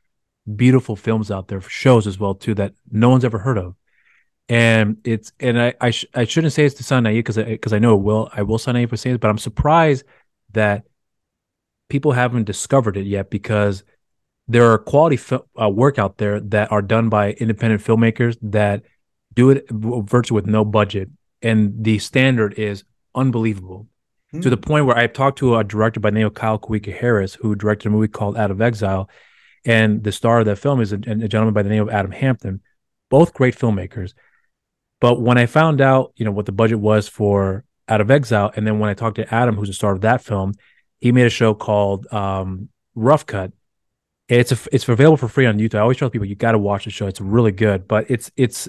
beautiful films out there, for shows as well too, that no one's ever heard of. And it's, and I shouldn't say it's to sound naive, because I know it will, I will sound naive for saying it, but I'm surprised that people haven't discovered it yet, because there are quality work out there that are done by independent filmmakers that do it virtually with no budget, and the standard is unbelievable. Mm-hmm. To the point where I've talked to a director by the name of Kyle Kuika Harris, who directed a movie called Out of Exile, and the star of that film is a gentleman by the name of Adam Hampton. Both great filmmakers. But when I found out, you know, what the budget was for Out of Exile, and then when I talked to Adam, who's the star of that film, he made a show called Rough Cut. It's available for free on YouTube. I always tell people, you got to watch the show. It's really good. But it's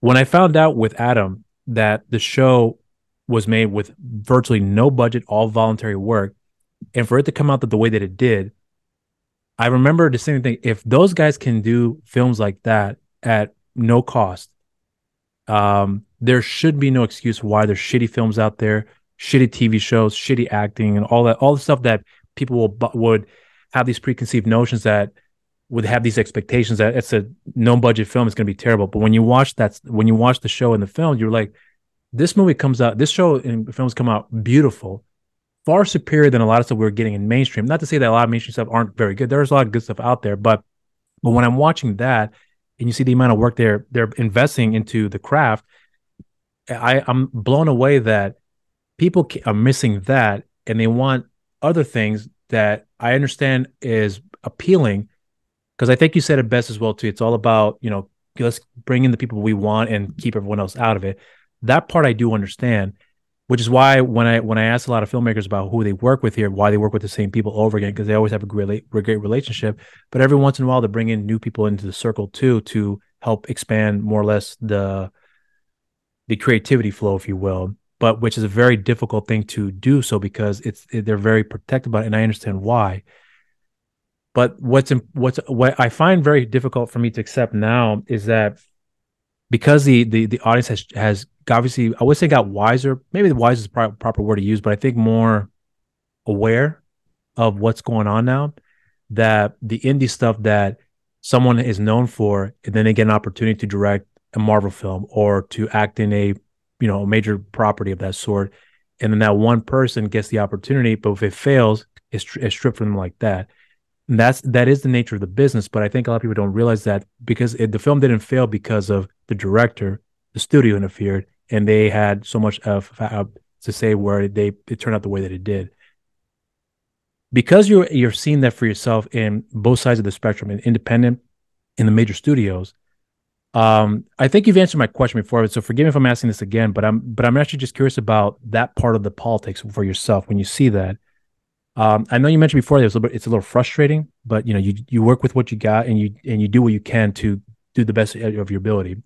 when I found out with Adam that the show was made with virtually no budget, all voluntary work, and for it to come out the way that it did, I remember the same thing. If those guys can do films like that at no cost, there should be no excuse why there's shitty films out there, shitty TV shows, shitty acting, and all that, all the stuff that people would have these preconceived notions, that would have these expectations that it's a no budget film, it's going to be terrible. But when you watch that, when you watch the show and the film, you're like, this movie comes out, this show and films come out beautiful, far superior than a lot of stuff we're getting in mainstream. Not to say that a lot of mainstream stuff aren't very good. There's a lot of good stuff out there, but when I'm watching that and you see the amount of work they're investing into the craft, I'm blown away that people are missing that, and they want other things that I understand is appealing. Because I think you said it best as well too. It's all about, you know, let's bring in the people we want and keep everyone else out of it. That part I do understand, which is why when I ask a lot of filmmakers about who they work with here, why they work with the same people over again, because they always have a great relationship. But every once in a while, they bring in new people into the circle too, to help expand more or less the creativity flow, if you will. But which is a very difficult thing to do, so because they're very protective about it, and I understand why. But what I find very difficult for me to accept now is that, because the audience has obviously, I would say, got wiser. Maybe the wise is the proper word to use, but I think more aware of what's going on now, that the indie stuff that someone is known for, and then they get an opportunity to direct a Marvel film or to act in a, you know, a major property of that sort, and then that one person gets the opportunity, but if it fails, it's stripped from them like that. And that is the nature of the business, but I think a lot of people don't realize that, because the film didn't fail because of the director. The studio interfered, and they had so much to say where it turned out the way that it did. Because you're seeing that for yourself in both sides of the spectrum, in independent, in the major studios. I think you've answered my question before, so forgive me if I'm asking this again, but I'm actually just curious about that part of the politics for yourself when you see that. I know you mentioned before that it's a little frustrating, but you know, you work with what you got, and you do what you can to do the best of your ability.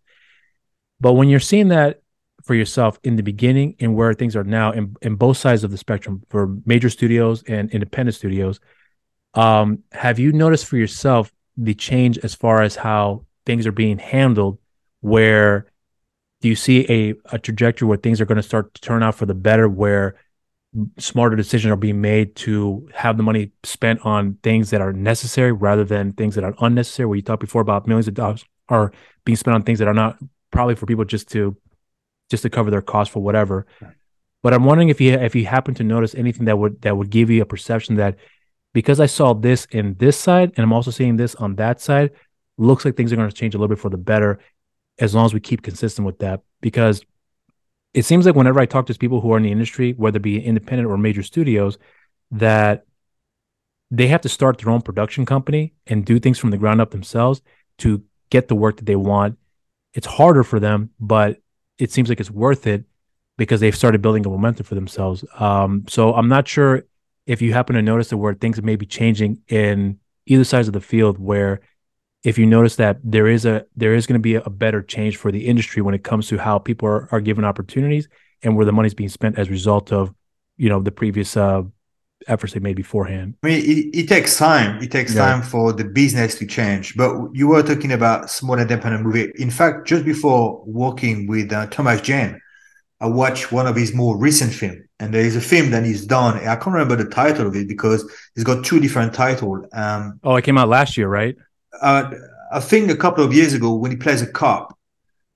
But when you're seeing that for yourself in the beginning and where things are now, in both sides of the spectrum, for major studios and independent studios, have you noticed for yourself the change as far as how things are being handled? Where do you see a trajectory where things are going to start to turn out for the better, where smarter decisions are being made to have the money spent on things that are necessary rather than things that are unnecessary? Where you talked before about millions of dollars are being spent on things that are not, probably for people just to cover their cost for whatever. Right. But I'm wondering if you happen to notice anything that would give you a perception that, because I saw this in this side and I'm also seeing this on that side, looks like things are going to change a little bit for the better, as long as we keep consistent with that. Because it seems like whenever I talk to people who are in the industry, whether it be independent or major studios, that they have to start their own production company and do things from the ground up themselves to get the work that they want. It's harder for them, but it seems like it's worth it because they've started building a momentum for themselves. So I'm not sure if you happen to notice where things may be changing in either sides of the field, where if you notice that there is going to be a better change for the industry when it comes to how people are given opportunities and where the money's being spent as a result of, you know, the previous efforts they made beforehand. I mean, it takes time. It takes time for the business to change. But you were talking about small independent movie. In fact, just before working with Thomas Jane, I watched one of his more recent films, and there is a film that he's done. I can't remember the title of it because he's got two different titles. Oh, it came out last year, right? I think a couple of years ago when he plays a cop.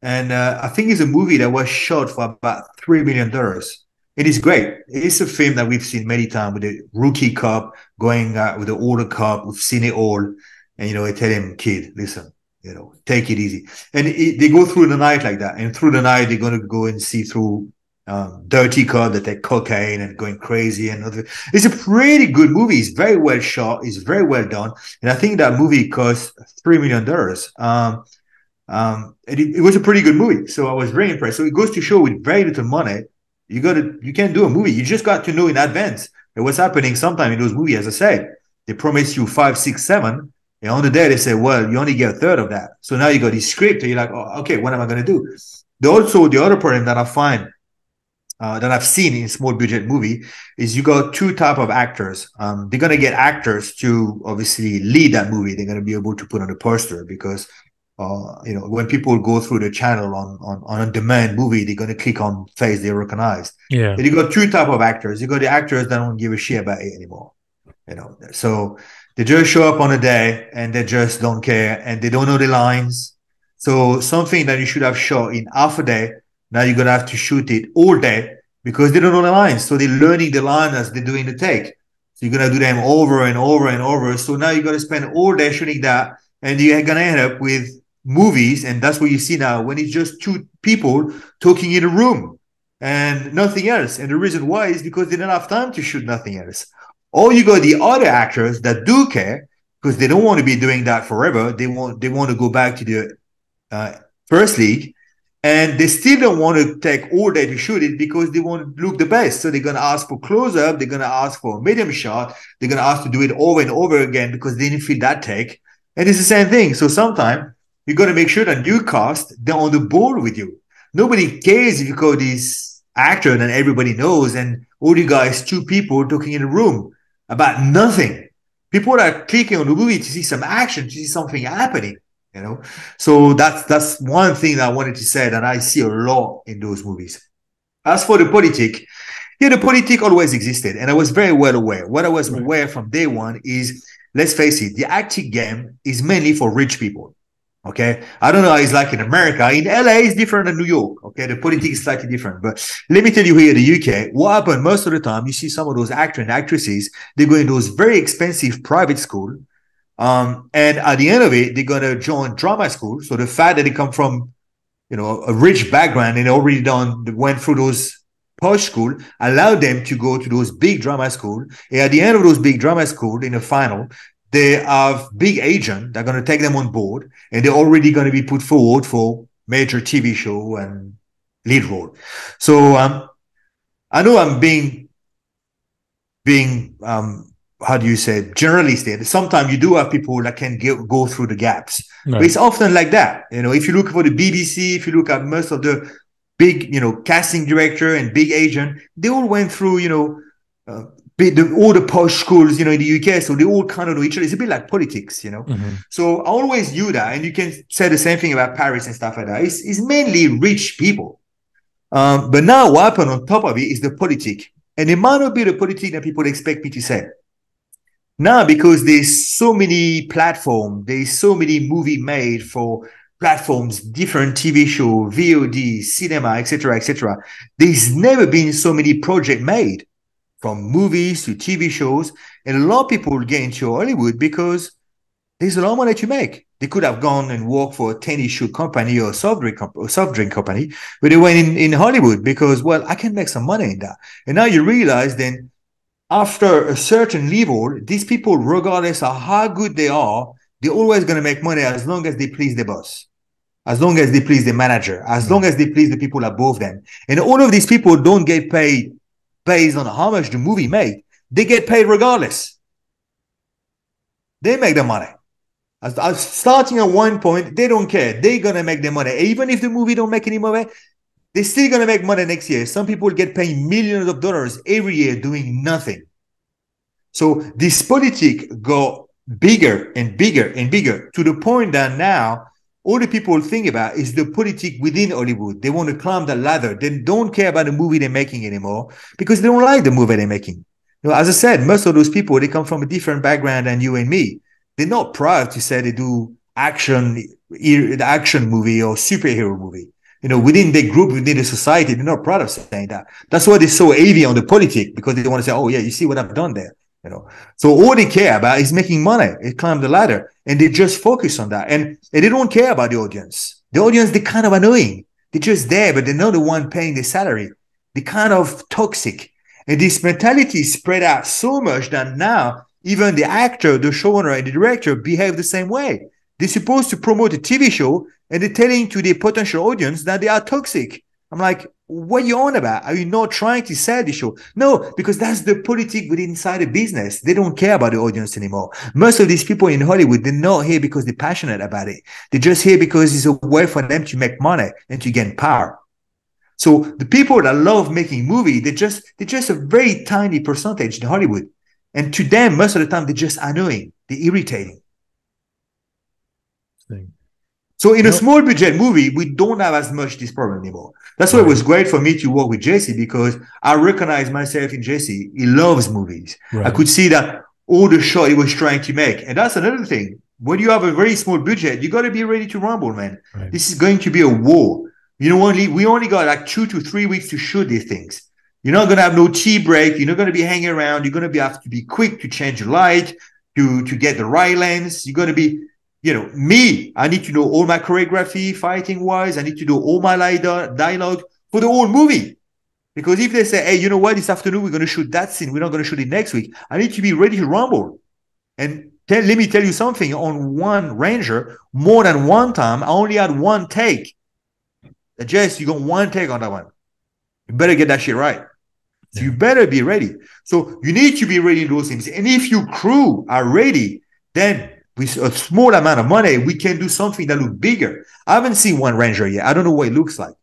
And I think it's a movie that was shot for about $3 million. It is great. It's a film that we've seen many times with a rookie cop going with an older cop. We've seen it all. And, you know, I tell him, kid, listen, you know, take it easy. And they go through the night like that. And through the night, they're going to go and see through dirty cop that take cocaine and going crazy. And other. It's a pretty good movie. It's very well shot. It's very well done. And I think that movie cost $3 million. And it was a pretty good movie. So I was very impressed. So it goes to show with very little money, you can't do a movie. You just got to know in advance that what's happening sometime in those movies. As I said, they promise you 5, 6, 7. And on the day they say, well, you only get a third of that. So now you got this script and you're like, oh, okay, what am I going to do? Also, the other problem that I find that I've seen in small budget movie is you got two type of actors. They're going to get actors to obviously lead that movie. They're going to be able to put on a poster because you know, when people go through the channel on demand movie, they're going to click on face they recognize. Yeah. And you got two type of actors. You got the actors that don't give a shit about it anymore. You know, so they just show up on a day and they just don't care and they don't know the lines. So something that you should have shot in half a day, now you're going to have to shoot it all day because they don't know the lines. So they're learning the line as they're doing the take. So you're going to do them over and over and over. So now you're going to spend all day shooting that and you're going to end up with movies, and that's what you see now when it's just two people talking in a room and nothing else. And the reason why is because they don't have time to shoot nothing else. Or you got the other actors that do care because they don't want to be doing that forever. They want to go back to the first league, and they still don't want to take all day to shoot it because they want to look the best. So they're going to ask for close up. They're going to ask for a medium shot. They're going to ask to do it over and over again because they didn't feel that take. And it's the same thing. So sometimes you got to make sure that you cast, they're on the ball with you. Nobody cares if you call this actor that everybody knows and all you guys, two people talking in a room about nothing. People are clicking on the movie to see some action, to see something happening, you know. So that's one thing that I wanted to say that I see a lot in those movies. As for the politic, yeah, the politic always existed, and I was very well aware. What I was aware from day one is, let's face it, the acting game is mainly for rich people. Okay, I don't know how it's like in America. In LA, it's different than New York. Okay, the politics is slightly different. But let me tell you here in the UK, what happened most of the time, you see some of those actors and actresses, they go in those very expensive private school. And at the end of it, they're going to join drama school. So the fact that they come from, you know, a rich background and already went through those posh school, allowed them to go to those big drama school. And at the end of those big drama school, in the final, they have big agents that are going to take them on board, and they're already going to be put forward for major TV show and lead role. So I know I'm being how do you say, generalist there. Sometimes you do have people that can go through the gaps. Right. But it's often like that. You know, if you look for the BBC, if you look at most of the big, you know, casting director and big agent, they all went through, you know, all the posh schools, you know, in the UK, so they all kind of know each other. It's a bit like politics, you know. Mm-hmm. So I always knew that, and you can say the same thing about Paris and stuff like that. It's mainly rich people. But now what happened on top of it is the politic. And it might not be the politic that people expect me to say. Now, because there's so many platforms, there's so many movies made for platforms, different TV shows, VOD, cinema, etc., etc. There's never been so many projects made, from movies to TV shows. And a lot of people get into Hollywood because there's a lot of money to make. They could have gone and worked for a tennis shoe company or soft drink company, but they went in Hollywood because, well, I can make some money in that. And now you realize then after a certain level, these people, regardless of how good they are, they're always going to make money as long as they please their boss, as long as they please their manager, as long as they please the people above them. And all of these people don't get paid based on how much the movie made. They get paid regardless. They make the money. Starting at one point, they don't care. They're going to make their money. Even if the movie don't make any money, they're still going to make money next year. Some people get paid millions of dollars every year doing nothing. So this politic got bigger and bigger and bigger, to the point that now all the people think about is the politic within Hollywood. They want to climb the ladder. They don't care about the movie they're making anymore because they don't like the movie they're making. You know, as I said, most of those people, they come from a different background than you and me. They're not proud to say they do action movie or superhero movie. You know, within the group, within the society, they're not proud of saying that. That's why they're so heavy on the politic, because they want to say, oh, yeah, you see what I've done there. You know, so all they care about is making money. They climb the ladder and they just focus on that. And they don't care about the audience. The audience, they're kind of annoying. They're just there, but they're not the one paying the salary. They're kind of toxic. And this mentality spread out so much that now even the actor, the showrunner, and the director behave the same way. They're supposed to promote a TV show, and they're telling to the potential audience that they are toxic. I'm like, what are you on about? Are you not trying to sell the show? No, because that's the politic within inside the business. They don't care about the audience anymore. Most of these people in Hollywood, they're not here because they're passionate about it. They're just here because it's a way for them to make money and to gain power. So the people that love making movies, they're just a very tiny percentage in Hollywood. And to them, most of the time, they're just annoying. They're irritating. So in a small budget movie, we don't have as much this problem anymore. That's why it was great for me to work with Jesse, because I recognize myself in Jesse. He loves movies. Right. I could see that all the shot he was trying to make. And that's another thing. When you have a very small budget, you got to be ready to rumble, man. Right. This is going to be a war. You know, we only got like 2 to 3 weeks to shoot these things. You're not going to have no tea break. You're not going to be hanging around. You're going to have to be quick to change the light, to get the right lens. You're going to be, you know, me, I need to know all my choreography, fighting-wise. I need to know all my dialogue for the whole movie. Because if they say, hey, you know what, this afternoon we're going to shoot that scene, we're not going to shoot it next week, I need to be ready to rumble. And let me tell you something, on One Ranger, more than one time, I only had one take. Jess, you got one take on that one. You better get that shit right. So you better be ready. So you need to be ready in those things. And if your crew are ready, then with a small amount of money, we can do something that looks bigger. I haven't seen One Ranger yet. I don't know what it looks like.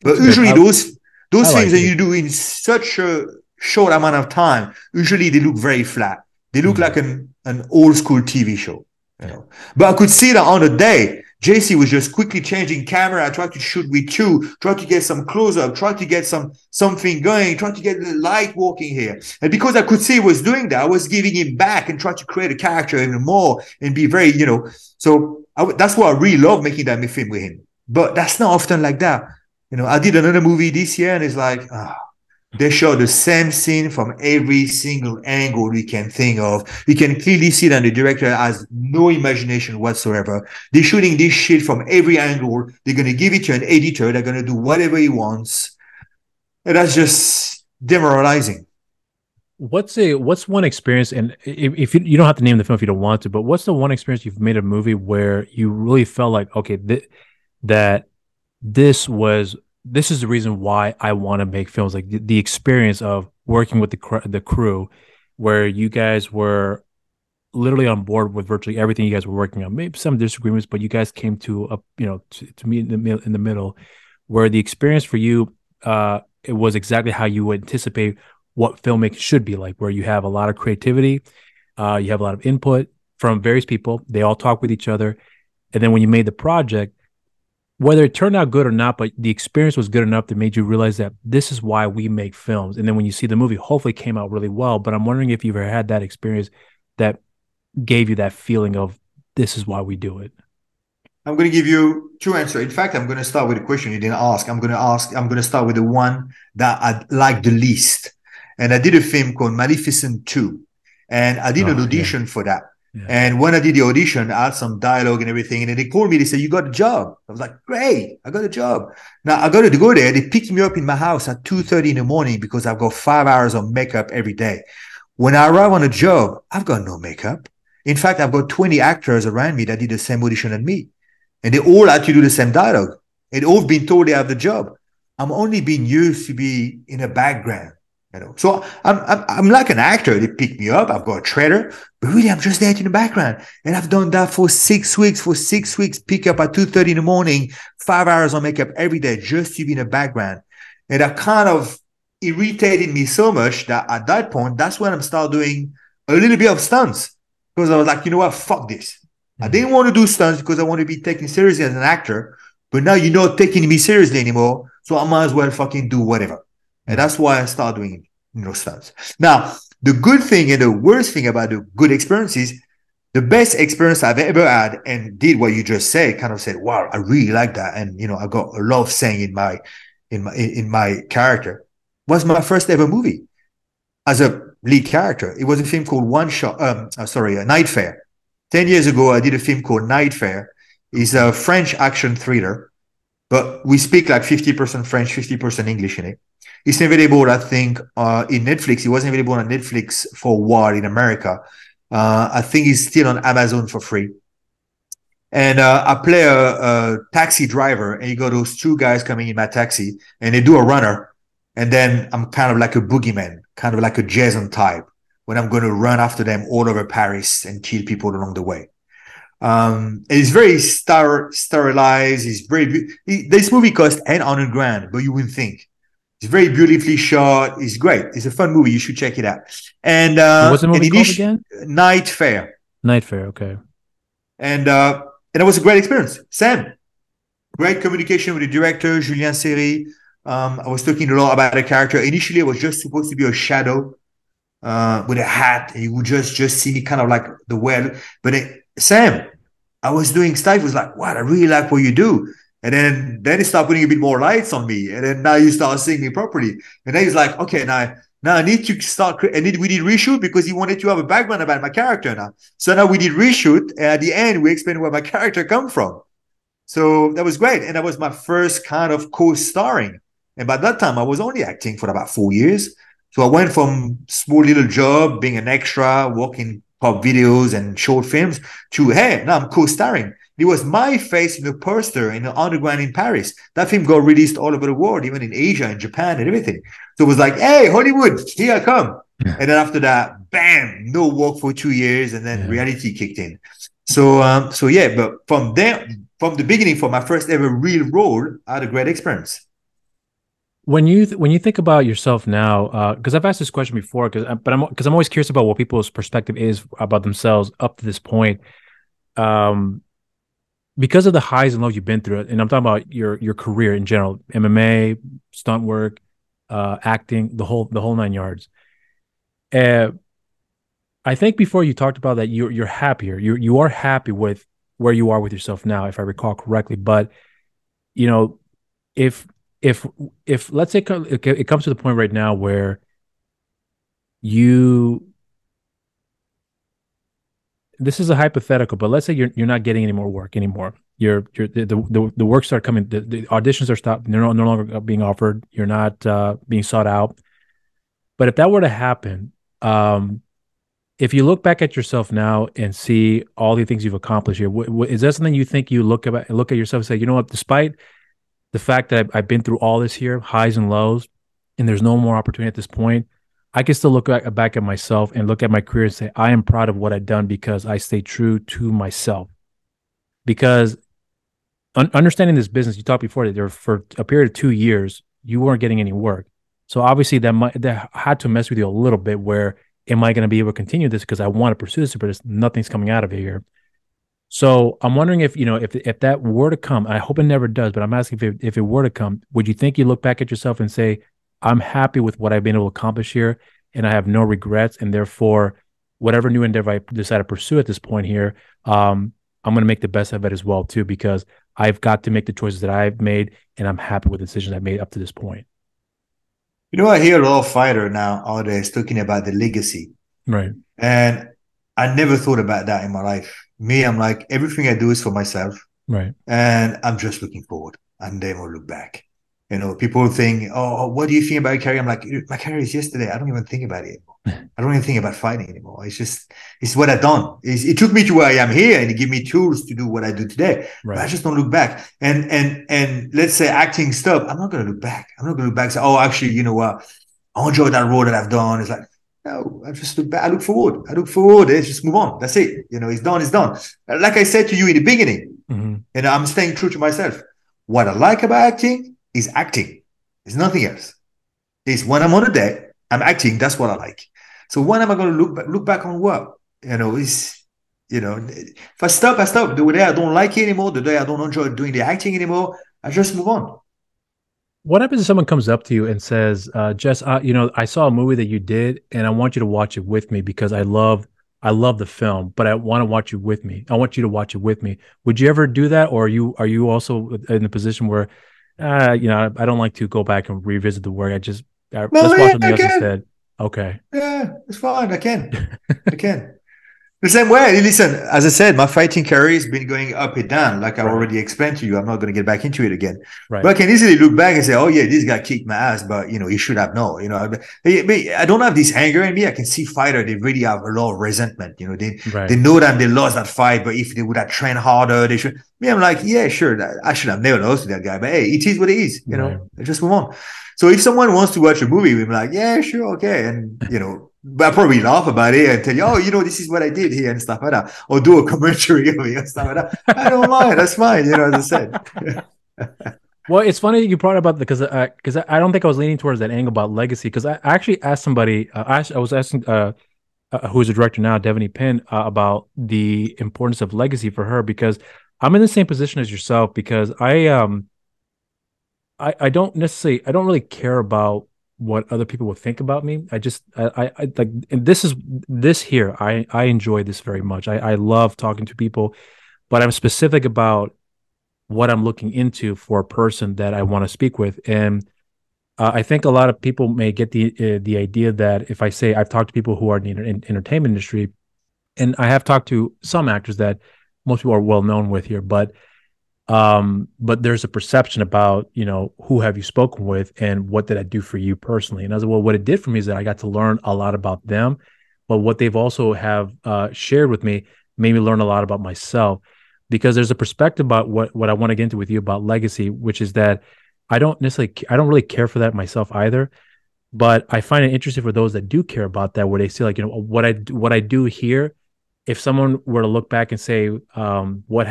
But usually those things that you do in such a short amount of time, usually they look very flat. They look like an old school TV show. You know? But I could see that on a day, JC was just quickly changing camera. I tried to shoot with two, tried to get some close-up, tried to get something going, tried to get the light working here. And because I could see he was doing that, I was giving him back and tried to create a character even more and be very, you know. So that's why I really love making that film with him. But that's not often like that. You know, I did another movie this year and it's like, they show the same scene from every single angle we can think of. You can clearly see that the director has no imagination whatsoever. They're shooting this shit from every angle. They're going to give it to an editor. They're going to do whatever he wants. And that's just demoralizing. What's one experience, and if you don't have to name the film if you don't want to, but what's the one experience you've made a movie where you really felt like, okay, this is the reason why I want to make films, like the experience of working with the crew, where you guys were literally on board with virtually everything you guys were working on. Maybe some disagreements, but you guys came to to meet in the middle, where the experience for you it was exactly how you would anticipate what filmmaking should be like, where you have a lot of creativity, you have a lot of input from various people, they all talk with each other, and then when you made the project, whether it turned out good or not, but the experience was good enough that made you realize that this is why we make films. And then when you see the movie, hopefully it came out really well. But I'm wondering if you've ever had that experience that gave you that feeling of this is why we do it. I'm going to give you two answers. In fact, I'm going to start with a question you didn't ask. I'm going to start with the one that I like the least. And I did a film called Maleficent 2. And I did an audition for that. Yeah. And when I did the audition, I had some dialogue and everything. And then they called me. They said, you got a job. I was like, great. I got a job. Now, I got to go there. They picked me up in my house at 2:30 in the morning because I've got 5 hours of makeup every day. When I arrive on a job, I've got no makeup. In fact, I've got 20 actors around me that did the same audition as me. And they all had to do the same dialogue. They'd all been told they have the job. I'm only being used to be in a background. You know? So I'm like an actor. They pick me up. I've got a trailer. But really, I'm just there in the background. And I've done that for 6 weeks. Pick up at 2:30 in the morning, 5 hours on makeup every day just to be in the background. And that kind of irritated me so much that at that point, that's when I'm started doing a little bit of stunts. Because I was like, you know what, fuck this. I didn't want to do stunts because I want to be taken seriously as an actor. But now you're not taking me seriously anymore. So I might as well fucking do whatever. And that's why I started doing, you know, stunts. Now, the good thing and the worst thing about the good experiences, the best experience I've ever had and did what you just said, kind of said, wow, I really like that. And, you know, I got a lot of saying in my character, was my first ever movie as a lead character. It was a film called One Shot, Nightfare. 10 years ago, I did a film called Nightfare. It's a French action thriller, but we speak like 50% French, 50% English in it. It's available, I think, in Netflix. It wasn't available on Netflix for a while in America. I think it's still on Amazon for free. And I play a taxi driver, and you got those two guys coming in my taxi, and they do a runner. And then I'm kind of like a boogeyman, kind of like a Jason type, when I'm going to run after them all over Paris and kill people along the way. It's very sterilized. It's very, this movie cost $800,000, but you wouldn't think. It's very beautifully shot. It's great. It's a fun movie. You should check it out. And what's the movie called again? Nightfare. Nightfare. Okay. And it was a great experience. Sam, great communication with the director, Julien Seri. I was talking a lot about the character. Initially, it was just supposed to be a shadow with a hat. And you would just see kind of like the well. But it, Sam, I was doing stuff. It was like, wow, I really like what you do. And then it started putting a bit more lights on me. And then now you start seeing me properly. And then he's like, okay, now I need to start. And we did reshoot because he wanted to have a background about my character now. So now we did reshoot. And at the end, we explained where my character come from. So that was great. And that was my first kind of co-starring. And by that time, I was only acting for about 4 years. So I went from small little job, being an extra, working pop videos and short films to, hey, now I'm co-starring. It was my face in the poster in the underground in Paris. That film got released all over the world, even in Asia and Japan and everything. So it was like, hey, Hollywood, here I come. Yeah. And then after that, bam, no work for 2 years. And then reality kicked in. So, yeah, but from there, from the beginning, for my first ever real role, I had a great experience. When you think about yourself now, because I've asked this question before, because I'm always curious about what people's perspective is about themselves up to this point, because of the highs and lows you've been through, and I'm talking about your career in general, MMA, stunt work, acting, the whole nine yards. I think before you talked about that, you're happier, you are happy with where you are with yourself now, if I recall correctly. But you know, if let's say it comes to the point right now where you, this is a hypothetical, but let's say you're not getting any more work anymore. The works are coming, the auditions are stopped. They're no longer being offered. You're not being sought out. But if that were to happen, if you look back at yourself now and see all the things you've accomplished here, is that something you think you look at yourself and say, you know what, despite the fact that I've been through all this here, highs and lows, and there's no more opportunity at this point, I can still look back at myself and look at my career and say, I am proud of what I've done because I stayed true to myself. Because understanding this business, you talked before that there for a period of 2 years, you weren't getting any work. So obviously that had to mess with you a little bit where, am I going to be able to continue this? Because I want to pursue this, but nothing's coming out of it here. So I'm wondering if, you know, if that were to come, I hope it never does, but I'm asking if it were to come, would you think you look back at yourself and say, I'm happy with what I've been able to accomplish here and I have no regrets, and therefore whatever new endeavor I decide to pursue at this point here, I'm going to make the best of it as well too, because I've got to make the choices that I've made and I'm happy with the decisions I've made up to this point. You know, I hear a lot of fighters now nowadays talking about the legacy. Right. And I never thought about that in my life. Me, I'm like, everything I do is for myself. Right. And I'm just looking forward. I never look back. You know, people think, oh, what do you think about Carrie? I'm like, my career is yesterday. I don't even think about it anymore. I don't even think about fighting anymore. It's just, it's what I've done. It took me to where I am here, and it gave me tools to do what I do today. Right. But I just don't look back. And let's say acting stuff, I'm not going to look back. I'm not going to look back and say, oh, actually, you know what? I enjoy that role that I've done. It's like, no, I just look back. I look forward. I look forward. Let's just move on. That's it. You know, it's done. It's done. Like I said to you in the beginning, and I'm staying true to myself. What I like about acting is acting. It's nothing else. It's when I'm on a day, I'm acting. That's what I like. So when am I going to look back on what? You know, it's, you know, if I stop, I stop. The day I don't like it anymore, the day I don't enjoy doing the acting anymore, I just move on. What happens if someone comes up to you and says, Jess, you know, I saw a movie that you did and I want you to watch it with me because I love the film, but I want to watch it with me. I want you to watch it with me. Would you ever do that? Or are you also in the position where, you know, I don't like to go back and revisit the work. Let's watch something else instead. Okay. Yeah, it's fine. I can. The same way. Listen, as I said, my fighting career has been going up and down. Like I already explained to you, I'm not going to get back into it again. Right. But I can easily look back and say, oh yeah, this guy kicked my ass, but you know, he should have known. You know, I don't have this anger in me. I can see fighters, they really have a lot of resentment. You know, they know that they lost that fight, but if they would have trained harder, they should. Me, I'm like, yeah, sure, I should have never lost to that guy, but hey, it is what it is. You know, I just move on. So if someone wants to watch a movie, we're like, yeah, sure, okay, and you know. But I probably laugh about it and tell you, oh, you know, this is what I did here and stuff like that. Or do a commentary of it and stuff like that. I don't mind. That's fine. You know, as I said. Well, it's funny you brought about because I don't think I was leaning towards that angle about legacy. Because I actually asked somebody, I was asking who's a director now, Devaney Penn, about the importance of legacy for her. Because I'm in the same position as yourself. Because I don't necessarily, I don't really care about what other people will think about me. I like, and this here, I enjoy this very much. I love talking to people, but I'm specific about what I'm looking into for a person that I want to speak with. And I think a lot of people may get the idea that if I say I've talked to people who are in the entertainment industry, and I have talked to some actors that most people are well known with here, but there's a perception about, you know, who have you spoken with and what did I do for you personally? And I was like, well, what it did for me is that I got to learn a lot about them, but what they've also have shared with me made me learn a lot about myself, because there's a perspective about what I want to get into with you about legacy, which is that I don't really care for that myself either, but I find it interesting for those that do care about that, where they see, like, you know, what I do here, if someone were to look back and say, what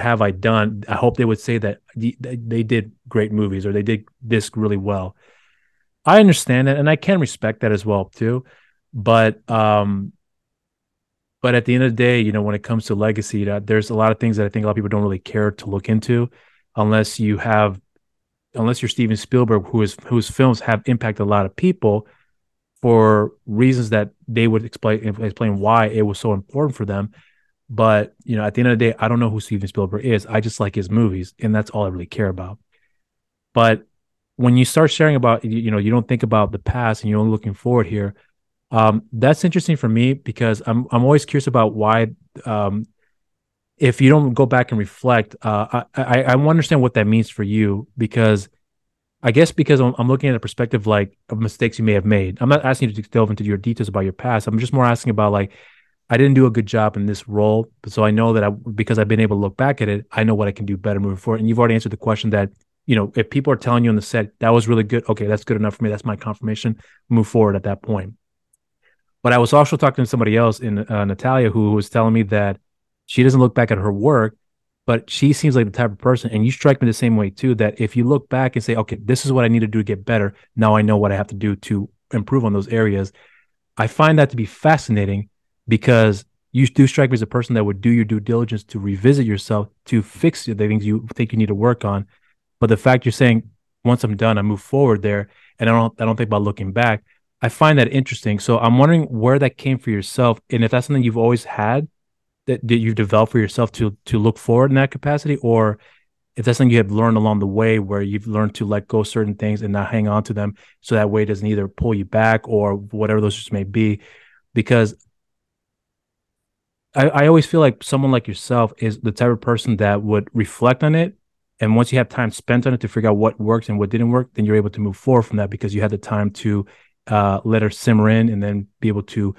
have I done? I hope they would say that they did great movies, or they did this really well. I understand that, and I can respect that as well too. But at the end of the day, you know, when it comes to legacy, there's a lot of things that I think a lot of people don't really care to look into, unless you're Steven Spielberg, whose films have impacted a lot of people for reasons that they would explain why it was so important for them. But, you know, at the end of the day, I don't know who Steven Spielberg is. I just like his movies, and that's all I really care about. But when you start sharing about, you know, you don't think about the past and you're only looking forward here. That's interesting for me, because I'm always curious about why, if you don't go back and reflect, I understand what that means for you, because I guess because I'm looking at a perspective like of mistakes you may have made. I'm not asking you to delve into your details about your past. I'm just more asking about, like, I didn't do a good job in this role, so I know that because I've been able to look back at it, I know what I can do better moving forward. And you've already answered the question that, you know, if people are telling you on the set, that was really good, okay, that's good enough for me, that's my confirmation, move forward at that point. But I was also talking to somebody else in Natalia, who was telling me that she doesn't look back at her work, but she seems like the type of person, and you strike me the same way too, that if you look back and say, okay, this is what I need to do to get better, now I know what I have to do to improve on those areas. I find that to be fascinating, because you do strike me as a person that would do your due diligence to revisit yourself, to fix the things you think you need to work on. But the fact you're saying, once I'm done, I move forward there, and I don't think about looking back. I find that interesting. So I'm wondering where that came for yourself, and if that's something you've always had, that you've developed for yourself to look forward in that capacity, or if that's something you have learned along the way, where you've learned to let go certain things and not hang on to them, so that way it doesn't either pull you back or whatever those just may be. Because I always feel like someone like yourself is the type of person that would reflect on it And once you have time spent on it to figure out what worked and what didn't work, then you're able to move forward from that because you had the time to let her simmer in and then be able to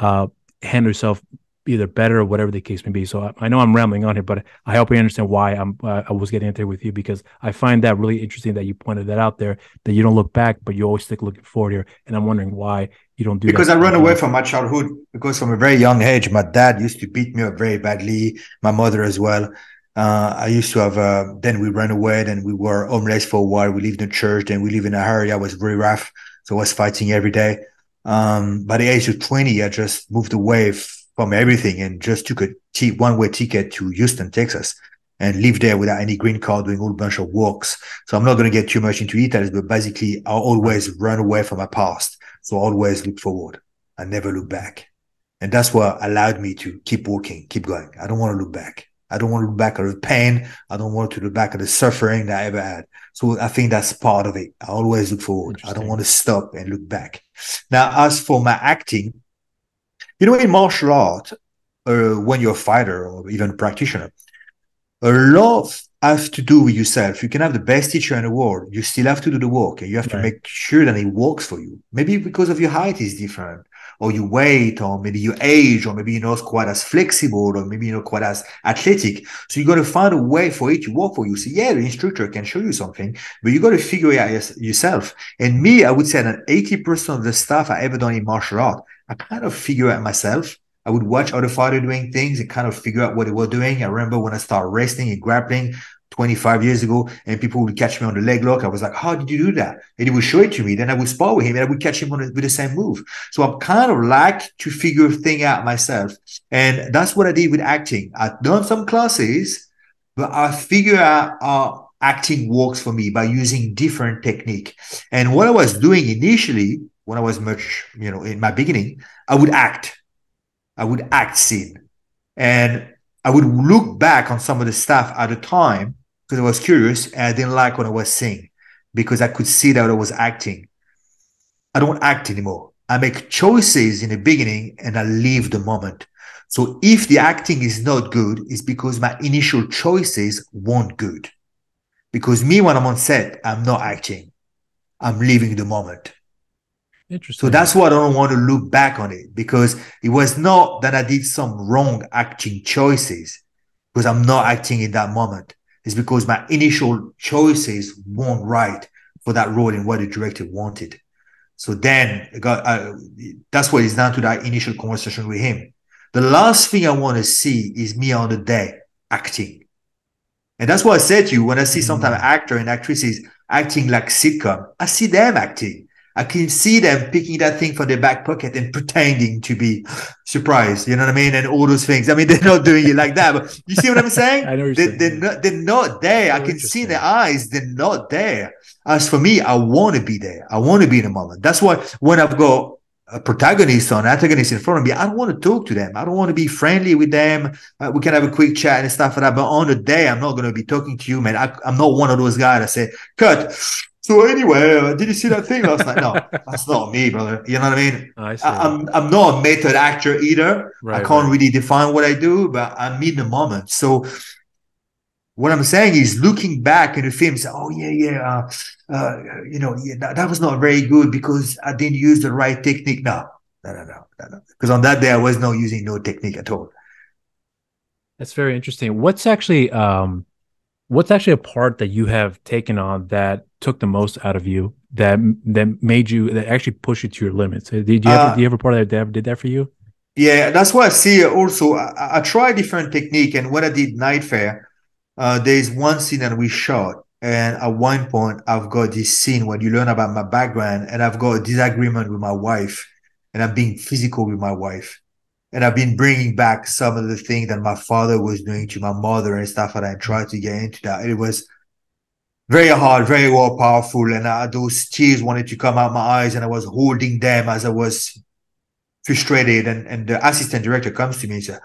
handle yourself either better or whatever the case may be. So I know I'm rambling on here, but I hope you understand why I was getting into it with you, because I find that really interesting that you pointed that out there, that you don't look back, but you always stick looking forward here. And I'm wondering why you don't do that. Because I ran away from my childhood, because from a very young age, my dad used to beat me up very badly, my mother as well. I used to have, then we ran away, then we were homeless for a while. We lived in a church, then we lived in a hurry. I was very rough, so I was fighting every day. By the age of 20, I just moved away from everything and just took a one-way ticket to Houston, Texas, and lived there without any green card, doing a whole bunch of works. So I'm not going to get too much into details, but basically I always run away from my past. So I always look forward. I never look back. And that's what allowed me to keep walking, keep going. I don't want to look back. I don't want to look back at the pain. I don't want to look back at the suffering that I ever had. So I think that's part of it. I always look forward. I don't want to stop and look back. Now, as for my acting, you know, in martial art, when you're a fighter or even a practitioner, a lot has to do with yourself. You can have the best teacher in the world. You still have to do the work, and you have to make sure that it works for you. Maybe because of your height is different, or your weight, or maybe your age, or maybe you're not quite as flexible, or maybe you're not quite as athletic. So you got to find a way for it to work for you. So yeah, the instructor can show you something, but you got to figure it out yourself. And me, I would say that 80% of the stuff I ever done in martial art, I kind of figure out myself. I would watch other fighters doing things and kind of figure out what they were doing. I remember when I started wrestling and grappling 25 years ago, and people would catch me on the leg lock. I was like, how did you do that? And he would show it to me. Then I would spar with him and I would catch him with the same move. So I'm kind of like to figure things out myself. And that's what I did with acting. I've done some classes, but I figure out how acting works for me by using different technique. And what I was doing initially, when I was much, you know, in my beginning, I would act scene. And I would look back on some of the stuff at the time because I was curious and I didn't like what I was seeing because I could see that I was acting. I don't act anymore. I make choices in the beginning and I leave the moment. So if the acting is not good, it's because my initial choices weren't good. Because me, when I'm on set, I'm not acting. I'm leaving the moment. Interesting. So that's why I don't want to look back on it, because it was not that I did some wrong acting choices because I'm not acting in that moment. It's because my initial choices weren't right for that role and what the director wanted. So then that's what it's down to, that initial conversation with him. The last thing I want to see is me on the day acting. And that's what I said to you, when I see sometimes actor and actresses acting like sitcom, I see them acting. I can see them picking that thing from their back pocket and pretending to be surprised. You know what I mean? And all those things. I mean, they're not doing it like that. But you see what I'm saying? I know you're saying. They're not there. I can see their eyes. They're not there. As for me, I want to be there. I want to be in the moment. That's why when I've got a protagonist or an antagonist in front of me, I don't want to talk to them. I don't want to be friendly with them. We can have a quick chat and stuff like that. But on the day, I'm not going to be talking to you, man. I'm not one of those guys that say, cut. So anyway, did you see that thing last night? No, that's not me, brother. You know what I mean? I'm not a method actor either. Right, I can't really define what I do, but I'm in the moment. So what I'm saying is looking back at the film, say, oh, that was not very good because I didn't use the right technique. No. Because on that day, I was not using no technique at all. That's very interesting. What's actually a part that you have taken on that took the most out of you, that actually pushed you to your limits? Do you have a part of that did that for you? Yeah, that's what I see. Also, I tried different technique, and when I did Nightfare, there's one scene that we shot, and at one point I've got this scene where you learn about my background, and I've got a disagreement with my wife, and I'm being physical with my wife. And I've been bringing back some of the things that my father was doing to my mother and stuff, and I tried to get into that. It was very hard, very well powerful, and those tears wanted to come out my eyes, and I was holding them as I was frustrated. And the assistant director comes to me and says,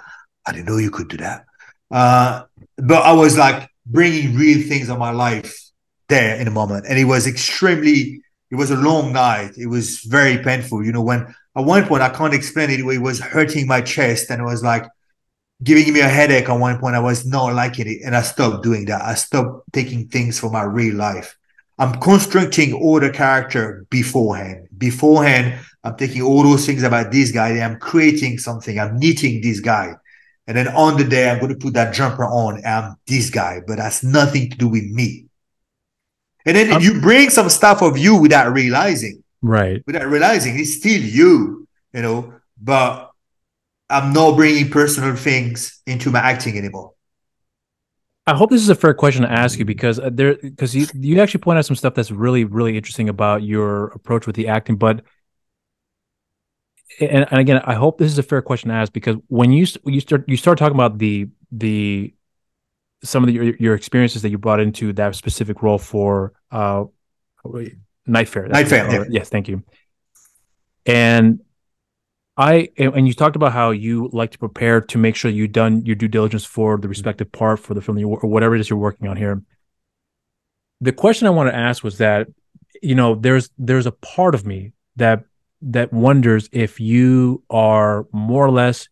I didn't know you could do that. But I was like bringing real things of my life there in a moment. And it was a long night. It was very painful. You know, when at one point, I can't explain it, it was hurting my chest, and it was like, giving me a headache at one point. I was not liking it, and I stopped doing that. I stopped taking things from my real life. I'm constructing all the character beforehand. I'm taking all those things about this guy, and I'm creating something. I'm knitting this guy. And then on the day, I'm going to put that jumper on. And I'm this guy, but that's nothing to do with me. And then you bring some stuff of you without realizing. Right. Without realizing, it's still you, you know, but I'm not bringing personal things into my acting anymore. I hope this is a fair question to ask you, because you actually point out some stuff that's really, really interesting about your approach with the acting. But and again, I hope this is a fair question to ask, because when you start talking about some of your experiences that you brought into that specific role for Nightfare. Nightfare. Yeah. Yes, thank you. And you talked about how you like to prepare to make sure you've done your due diligence for the respective part for the film or whatever it is you're working on here. The question I want to ask was that, you know, there's a part of me that wonders if you are more or less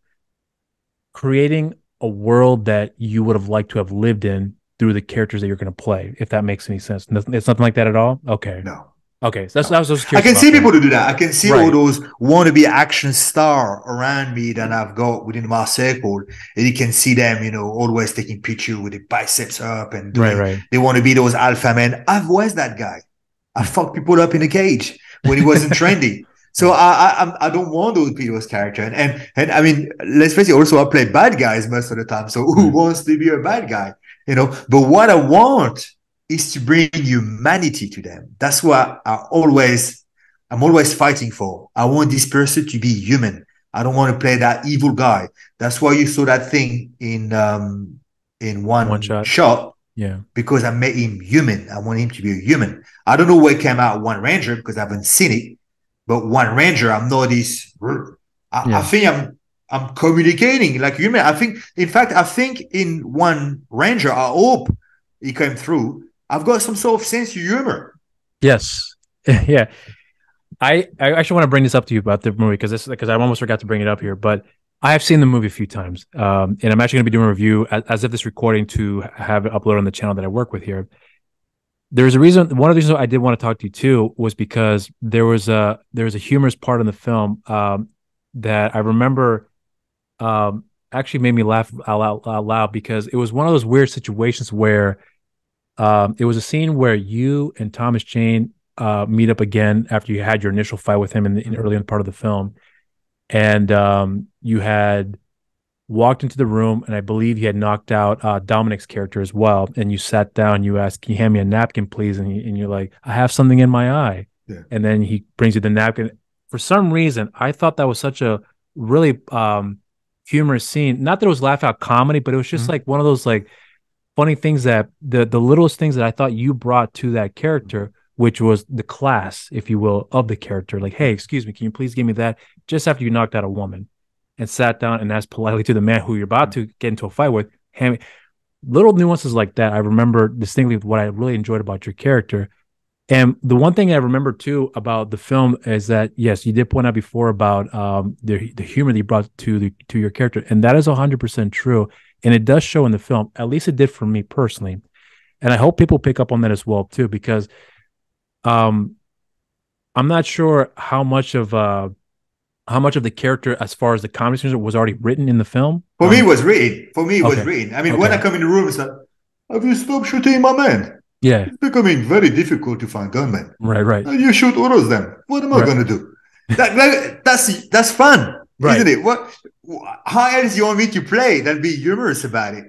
creating a world that you would have liked to have lived in through the characters that you're going to play, if that makes any sense. It's nothing like that at all? Okay. No. Okay, so that's what I was just curious. I can see people who do that. I can see all those wannabe action star around me that I've got within my circle, and you can see them, you know, always taking picture with the biceps up and doing, they want to be those alpha men. I've was that guy. I fucked people up in a cage when it wasn't trendy. So I don't want those people's character, and I mean, let's face it. Also, I play bad guys most of the time. So who wants to be a bad guy, you know? But what I want is to bring humanity to them. That's what I'm always fighting for. I want this person to be human. I don't want to play that evil guy. That's why you saw that thing in One Shot. Yeah. Because I made him human. I want him to be a human. I don't know where it came out, One Ranger, because I haven't seen it. But One Ranger, I'm not this. I think I'm communicating like human. I think in One Ranger, I hope it came through. I've got some sort of sense of humor. Yes. Yeah. I actually want to bring this up to you about the movie, because I almost forgot to bring it up here, but I have seen the movie a few times. And I'm actually going to be doing a review as if this recording to have it uploaded on the channel that I work with here. There's a reason. One of the reasons I did want to talk to you too was because there was a humorous part in the film that I remember actually made me laugh out loud, because it was one of those weird situations where it was a scene where you and Thomas Jane meet up again after you had your initial fight with him in the early part of the film, and you had walked into the room, and I believe he had knocked out Dominic's character as well. And you sat down, you asked, "Can you hand me a napkin, please?" And you're like, "I have something in my eye." Yeah. And then he brings you the napkin. For some reason, I thought that was such a really humorous scene. Not that it was laugh out comedy, but it was just like one of those like funny things, that the littlest things that I thought you brought to that character, which was the class, if you will, of the character. Like, "Hey, excuse me, can you please give me that?" Just after you knocked out a woman, and sat down and asked politely to the man who you're about to get into a fight with. Little nuances like that I remember distinctly, what I really enjoyed about your character. And the one thing I remember too about the film is that, yes, you did point out before about the humor that you brought to your character, and that is 100% true, and it does show in the film. At least it did for me personally, and I hope people pick up on that as well too, because I'm not sure how much of the character, as far as the comedy, was already written in the film? For me, it was written. I mean, when I come in the room, it's like, "Have you stopped shooting my man?" Yeah. It's becoming very difficult to find gunmen. Right. And you shoot all of them. What am I going to do? That's fun, isn't it? How else do you want me to play? That'd be humorous about it.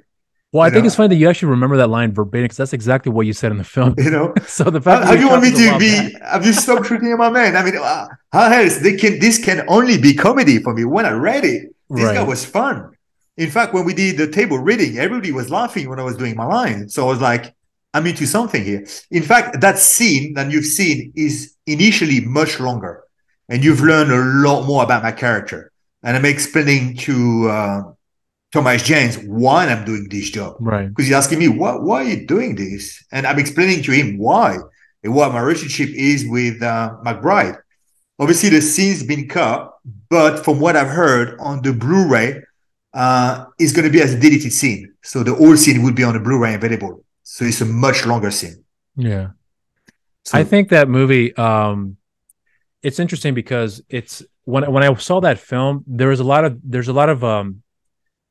Well, I think it's funny that you actually remember that line verbatim, because that's exactly what you said in the film. You know, so the fact that you want me to be, have you stopped shooting at my man? I mean, how else? This can only be comedy for me. When I read it, this guy was fun. In fact, when we did the table reading, everybody was laughing when I was doing my line. So I was like, I'm into something here. In fact, that scene that you've seen is initially much longer, and you've learned a lot more about my character. And I'm explaining to Thomas James why I'm doing this job. Right. Because he's asking me, why are you doing this? And I'm explaining to him why, and what my relationship is with McBride. Obviously, the scene's been cut, but from what I've heard on the Blu-ray, is going to be as a deleted scene. So the whole scene would be on a Blu-ray available. So it's a much longer scene. Yeah. So, I think that movie, it's interesting because it's, when I saw that film, there's a lot of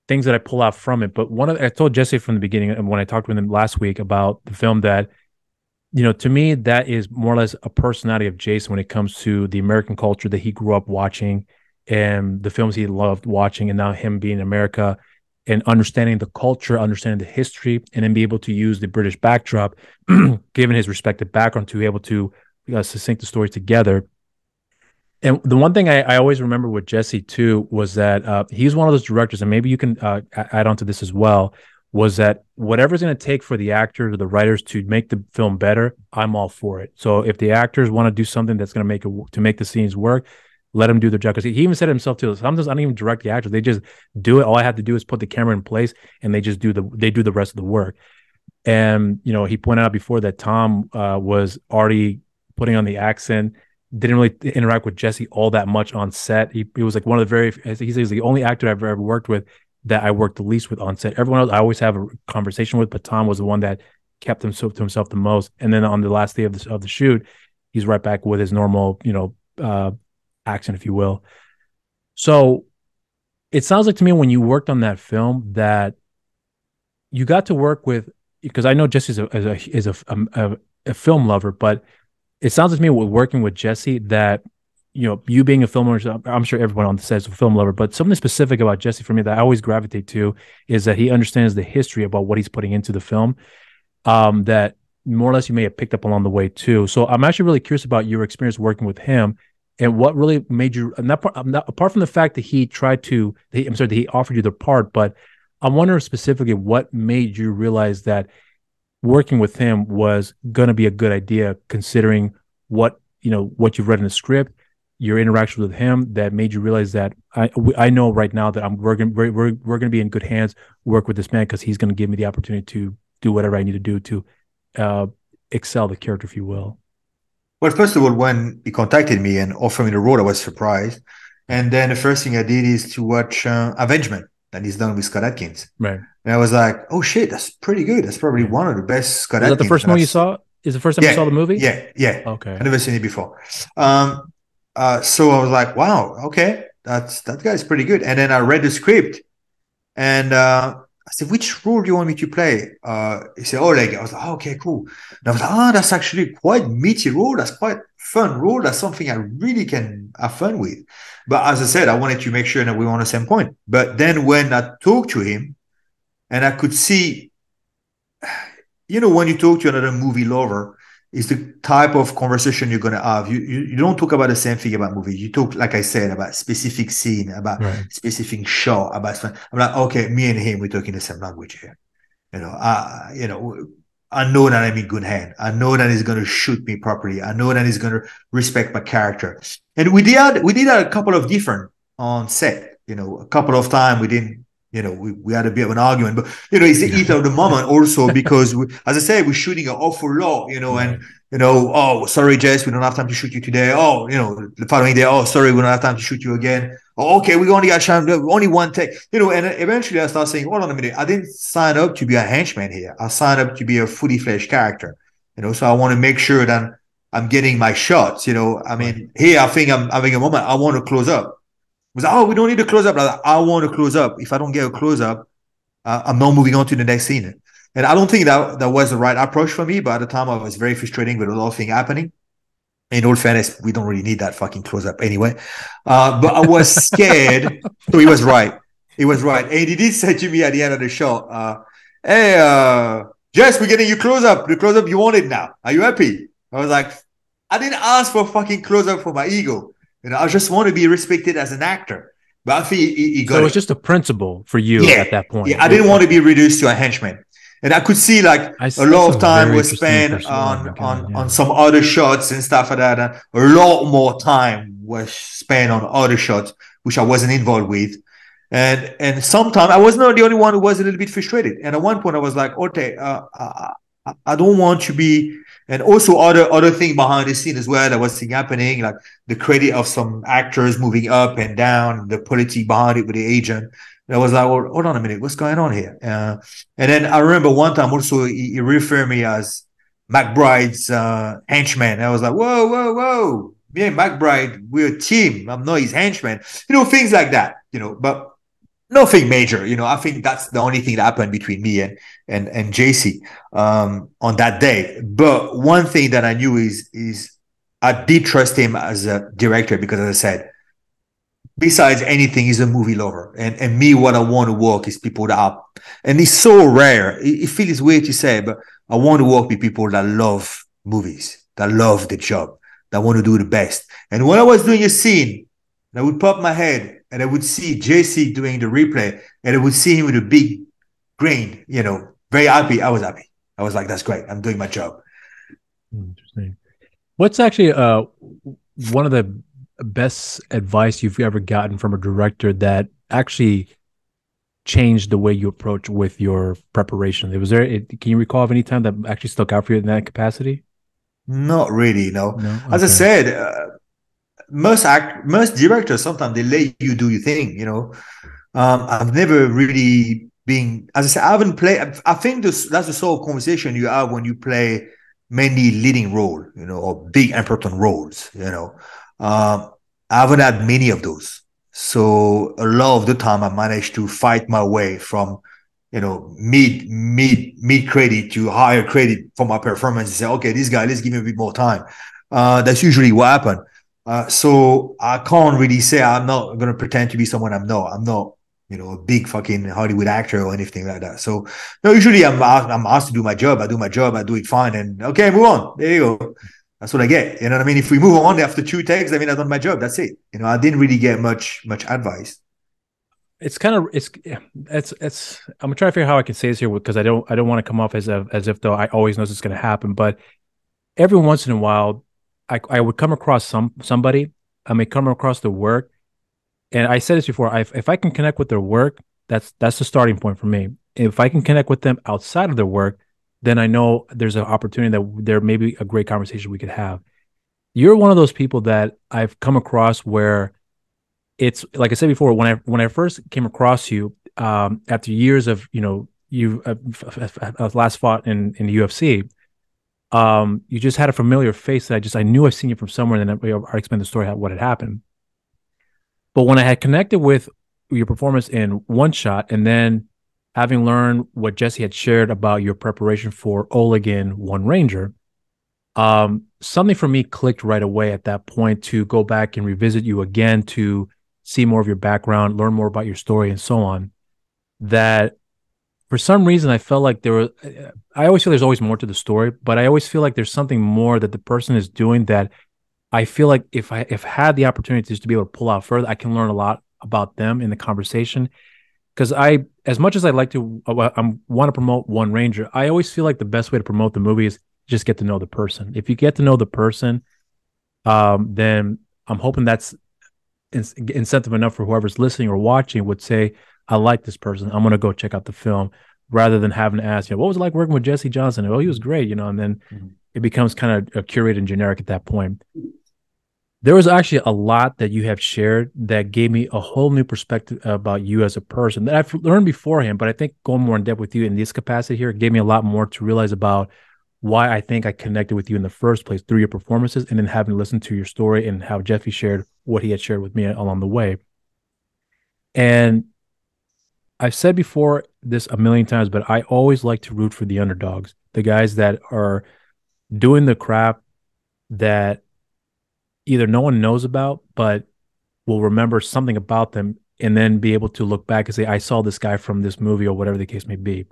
things that I pull out from it. But I told Jesse from the beginning, and when I talked with him last week about the film, that, you know, to me, that is more or less a personality of Jason when it comes to the American culture that he grew up watching and the films he loved watching, and now him being in America and understanding the culture, understanding the history, and then be able to use the British backdrop, given his respective background, to be able to succinct the story together. And the one thing I always remember with Jesse too was that he's one of those directors, and maybe you can add on to this as well, was that whatever's going to take for the actors or the writers to make the film better, I'm all for it. So if the actors want to do something that's going to make the scenes work, let them do their job. Because he even said it himself too. Sometimes I don't even direct the actors; they just do it. All I have to do is put the camera in place, and they just do the rest of the work. And you know, he pointed out before that Tom was already putting on the accent. Didn't really interact with Jesse all that much on set. He was like one of the he's the only actor I've ever worked with that I worked the least with on set. Everyone else I always have a conversation with, but Tom was the one that kept himself to himself the most. And then on the last day of the shoot, he's right back with his normal, accent, if you will. So it sounds like to me when you worked on that film that you got to work with, because I know Jesse is a film lover, but it sounds to me with working with Jesse that, you being a film lover, I'm sure everyone on the set is a film lover, but something specific about Jesse for me that I always gravitate to is that he understands the history about what he's putting into the film that more or less you may have picked up along the way too. So I'm actually really curious about your experience working with him and what really made you, not apart from the fact that he offered you the part, but I'm wondering specifically what made you realize that working with him was going to be a good idea, considering what you've read in the script, your interactions with him, that made you realize that I know right now that we're going to be in good hands, work with this man, because he's going to give me the opportunity to do whatever I need to do to excel the character, if you will. Well, first of all, when he contacted me and offered me the role, I was surprised. And then the first thing I did is to watch Avengement that is done with Scott Adkins. Right. And I was like, oh shit, that's pretty good. That's probably one of the best Scott Adkins. Is that the first movie you saw? Is the first time you saw the movie? Yeah, yeah. Okay. I've never seen it before. So I was like, wow, okay, that guy's pretty good. And then I read the script and I said, which role do you want me to play? He said, Oleg. I was like, oh, okay, cool. And I was like, that's actually quite meaty role. That's quite fun role. That's something I really can have fun with. But as I said, I wanted to make sure that we were on the same point. But then when I talked to him and I could see, when you talk to another movie lover, it's the type of conversation you're going to have. You don't talk about the same thing about movies. You talk, like I said, about specific scene, about specific show, about, I'm like, okay, me and him, we're talking the same language here. I know that I'm in good hand. I know that he's going to shoot me properly. I know that he's going to respect my character. And we did a couple of different on set, a couple of times we didn't, we had a bit of an argument, but it's the heat of the moment also because, as I said, we're shooting an awful lot, oh, sorry, Jess, we don't have time to shoot you today. Oh, the following day, oh, sorry, we don't have time to shoot you again. Oh, okay, we only got time, only one take, And eventually I start saying, hold on a minute, I didn't sign up to be a henchman here. I signed up to be a fully fledged character, So I want to make sure that I'm getting my shots, I mean, here I think I'm having a moment. I want to close up. Was like, oh, we don't need a close-up. Like, I want a close-up. If I don't get a close-up, I'm not moving on to the next scene. And I don't think that was the right approach for me, but at the time I was very frustrating with a lot of things happening. In all fairness, we don't really need that fucking close-up anyway. But I was scared. So he was right. He was right. And he did say to me at the end of the show, hey, Jess, we're getting you close-up. The close-up you wanted now. Are you happy? I was like, I didn't ask for fucking close-up for my ego. I just want to be respected as an actor. But I think he got it. So it was just a principle for you at that point. Yeah, I didn't want to be reduced to a henchman. And I could see, like, a lot of time was spent on some other shots and stuff like that. And a lot more time was spent on other shots, which I wasn't involved with. And sometimes I was not the only one who was a little bit frustrated. And at one point I was like, okay, I don't want to be... And also other thing behind the scene as well that was happening, like the credit of some actors moving up and down, the politics behind it with the agent. I was like, well, hold on a minute, what's going on here? And then I remember one time also he referred me as McBride's henchman. I was like, whoa, whoa, whoa. Me and McBride, we're a team. I'm not his henchman. You know, things like that, you know, but nothing major. You know, I think that's the only thing that happened between me and JC on that day. But one thing that I knew is I did trust him as a director because, as I said, besides anything, he's a movie lover. And me, what I want to work is people that are, and it's so rare. It feels weird to say, but I want to work with people that love movies, that love the job, that want to do the best. And when I was doing a scene, I would pop my head and I would see JC doing the replay and I would see him with a big grin, you know, very happy. I was happy. I was like, that's great. I'm doing my job. Interesting. What's actually one of the best advice you've ever gotten from a director that actually changed the way you approach with your preparation? Was there? Can you recall of any time that actually stuck out for you in that capacity? Not really, no. No? Okay. As I said, most directors sometimes they let you do your thing. You know, I've never really been. As I said, I haven't played. I think that's the sort of conversation you have when you play mainly leading role, you know, or big important roles, you know. I haven't had many of those. So a lot of the time I managed to fight my way from, you know, mid credit to higher credit for my performance and say, okay, this guy, let's give him a bit more time. That's usually what happened. So I can't really say I'm not going to pretend to be someone I'm not. I'm not, you know, a big fucking Hollywood actor or anything like that. So no, usually I'm asked to do my job. I do my job. I do it fine. And okay, move on. There you go. That's what I get. You know what I mean? If we move on after 2 takes, I mean, I've done my job. That's it. You know, I didn't really get much advice. It's kind of, it's, I'm gonna try to figure out how I can say this here because I don't want to come off as if though I always know this is going to happen, but every once in a while, I would come across somebody, I may come across their work. And I said this before, if I can connect with their work, that's the starting point for me. If I can connect with them outside of their work, then I know there's an opportunity that there may be a great conversation we could have. You're one of those people that I've come across where it's, like I said before, when I first came across you, after years of, you know, you last fought in the UFC, you just had a familiar face that I knew I've seen you from somewhere, and then I explained the story, what had happened. But when I had connected with your performance in One Shot, and then having learned what Jesse had shared about your preparation for Oleg in One Ranger, something for me clicked right away at that point to go back and revisit you again to see more of your background, learn more about your story, and so on. That for some reason I felt like I always feel there's always more to the story, but I always feel like there's something more that the person is doing that I feel like if I had the opportunities to be able to pull out further, I can learn a lot about them in the conversation. Because as much as I like to, I want to promote One Ranger, I always feel like the best way to promote the movie is just get to know the person. If you get to know the person, then I'm hoping that's incentive enough for whoever's listening or watching would say, I like this person, I'm going to go check out the film, rather than having to ask, you know, what was it like working with Jesse Johnson? Oh, he was great, you know, and then it becomes kind of curated and generic at that point. There was actually a lot that you have shared that gave me a whole new perspective about you as a person that I've learned beforehand, but I think going more in depth with you in this capacity here gave me a lot more to realize about why I think I connected with you in the first place through your performances and then having to listen to your story and how Jeffy shared what he had shared with me along the way. And I've said before this a million times, but I always like to root for the underdogs, the guys that are doing the crap that either no one knows about, but will remember something about them and then be able to look back and say, I saw this guy from this movie or whatever the case may be.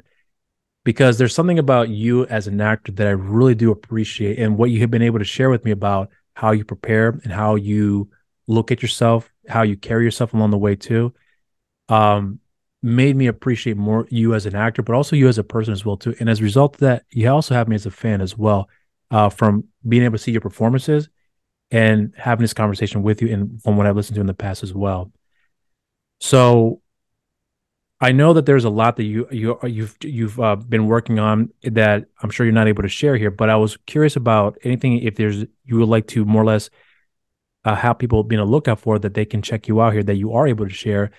Because there's something about you as an actor that I really do appreciate and what you have been able to share with me about how you prepare and how you look at yourself, how you carry yourself along the way too, made me appreciate more you as an actor, but also you as a person as well too. And as a result of that, you also have me as a fan as well, from being able to see your performances and having this conversation with you and from what I've listened to in the past as well. So I know that there's a lot that you've been working on that I'm sure you're not able to share here, but I was curious about anything if there's you would like to more or less have people be on a lookout for that they can check you out here that you are able to share.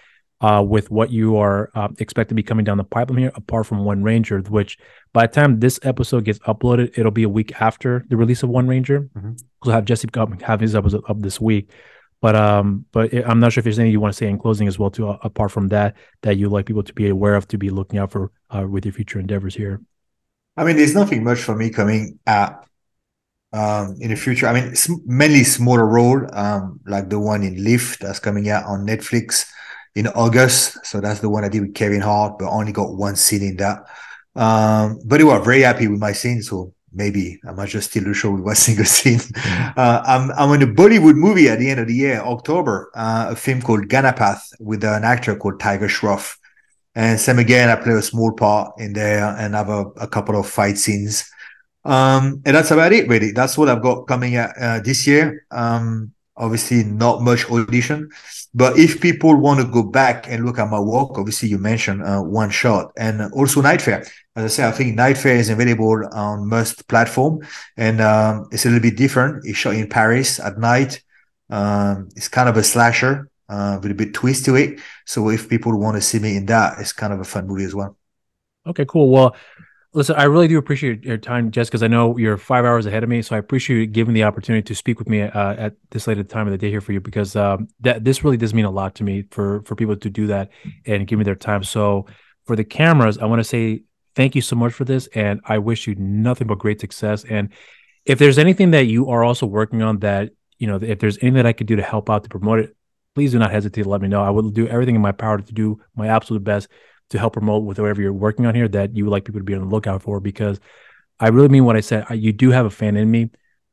with what you are expect to be coming down the pipeline here, apart from One Ranger, which by the time this episode gets uploaded, it'll be a week after the release of One Ranger. Mm-hmm. We'll have Jesse have his episode up this week. But I'm not sure if there's anything you want to say in closing as well, too, apart from that you'd like people to be aware of, to be looking out for with your future endeavors here. I mean, there's nothing much for me coming up in the future. I mean, it's mainly smaller role, like the one in Lift that's coming out on Netflix in August. So that's the one I did with Kevin Hart, but only got one scene in that. But we were very happy with my scene, so maybe I might just steal the show with one single scene. Mm-hmm. I'm in a Bollywood movie at the end of the year, October, a film called Ganapath with an actor called Tiger Shroff. And same again, I play a small part in there and have a couple of fight scenes. And that's about it, really. That's what I've got coming out this year. Obviously, not much audition. But if people want to go back and look at my work, obviously, you mentioned One Shot and also Nightfare. As I say, I think Nightfare is available on most platform, and it's a little bit different. It's shot in Paris at night. It's kind of a slasher with a bit twist to it. So if people want to see me in that, it's kind of a fun movie as well. Okay, cool. Well, listen, I really do appreciate your time, Jess, because I know you're 5 hours ahead of me. So I appreciate you giving the opportunity to speak with me at this late time of the day here for you, because this really does mean a lot to me for people to do that and give me their time. So for the cameras, I want to say thank you so much for this, and I wish you nothing but great success. And if there's anything that you are also working on that, you know, if there's anything that I could do to help out to promote it, please do not hesitate to let me know. I will do everything in my power to do my absolute best to help promote with whatever you're working on here that you would like people to be on the lookout for, because I really mean what I said. You do have a fan in me,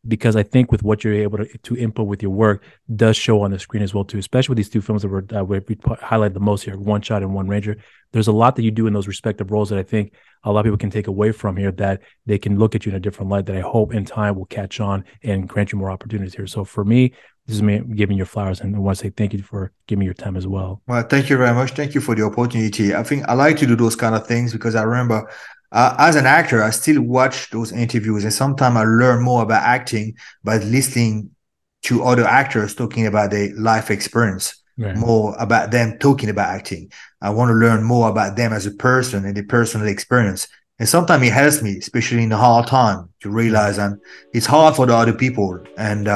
because I think with what you're able to input with your work does show on the screen as well, too, especially with these two films that we highlight the most here, One Shot and One Ranger. There's a lot that you do in those respective roles that I think a lot of people can take away from here, that they can look at you in a different light that I hope in time will catch on and grant you more opportunities here. So for me, this is me giving your flowers, and I want to say thank you for giving me your time as well. Well, thank you very much. Thank you for the opportunity. I think I like to do those kind of things because I remember as an actor, I still watch those interviews, and sometimes I learn more about acting by listening to other actors talking about their life experience, right? More about them talking about acting. I want to learn more about them as a person and their personal experience. And sometimes it helps me, especially in a hard time, to realize it's hard for the other people. And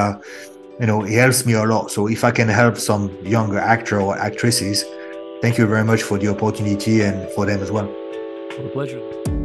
you know, it helps me a lot. So if I can help some younger actor or actresses, thank you very much for the opportunity and for them as well. What a pleasure.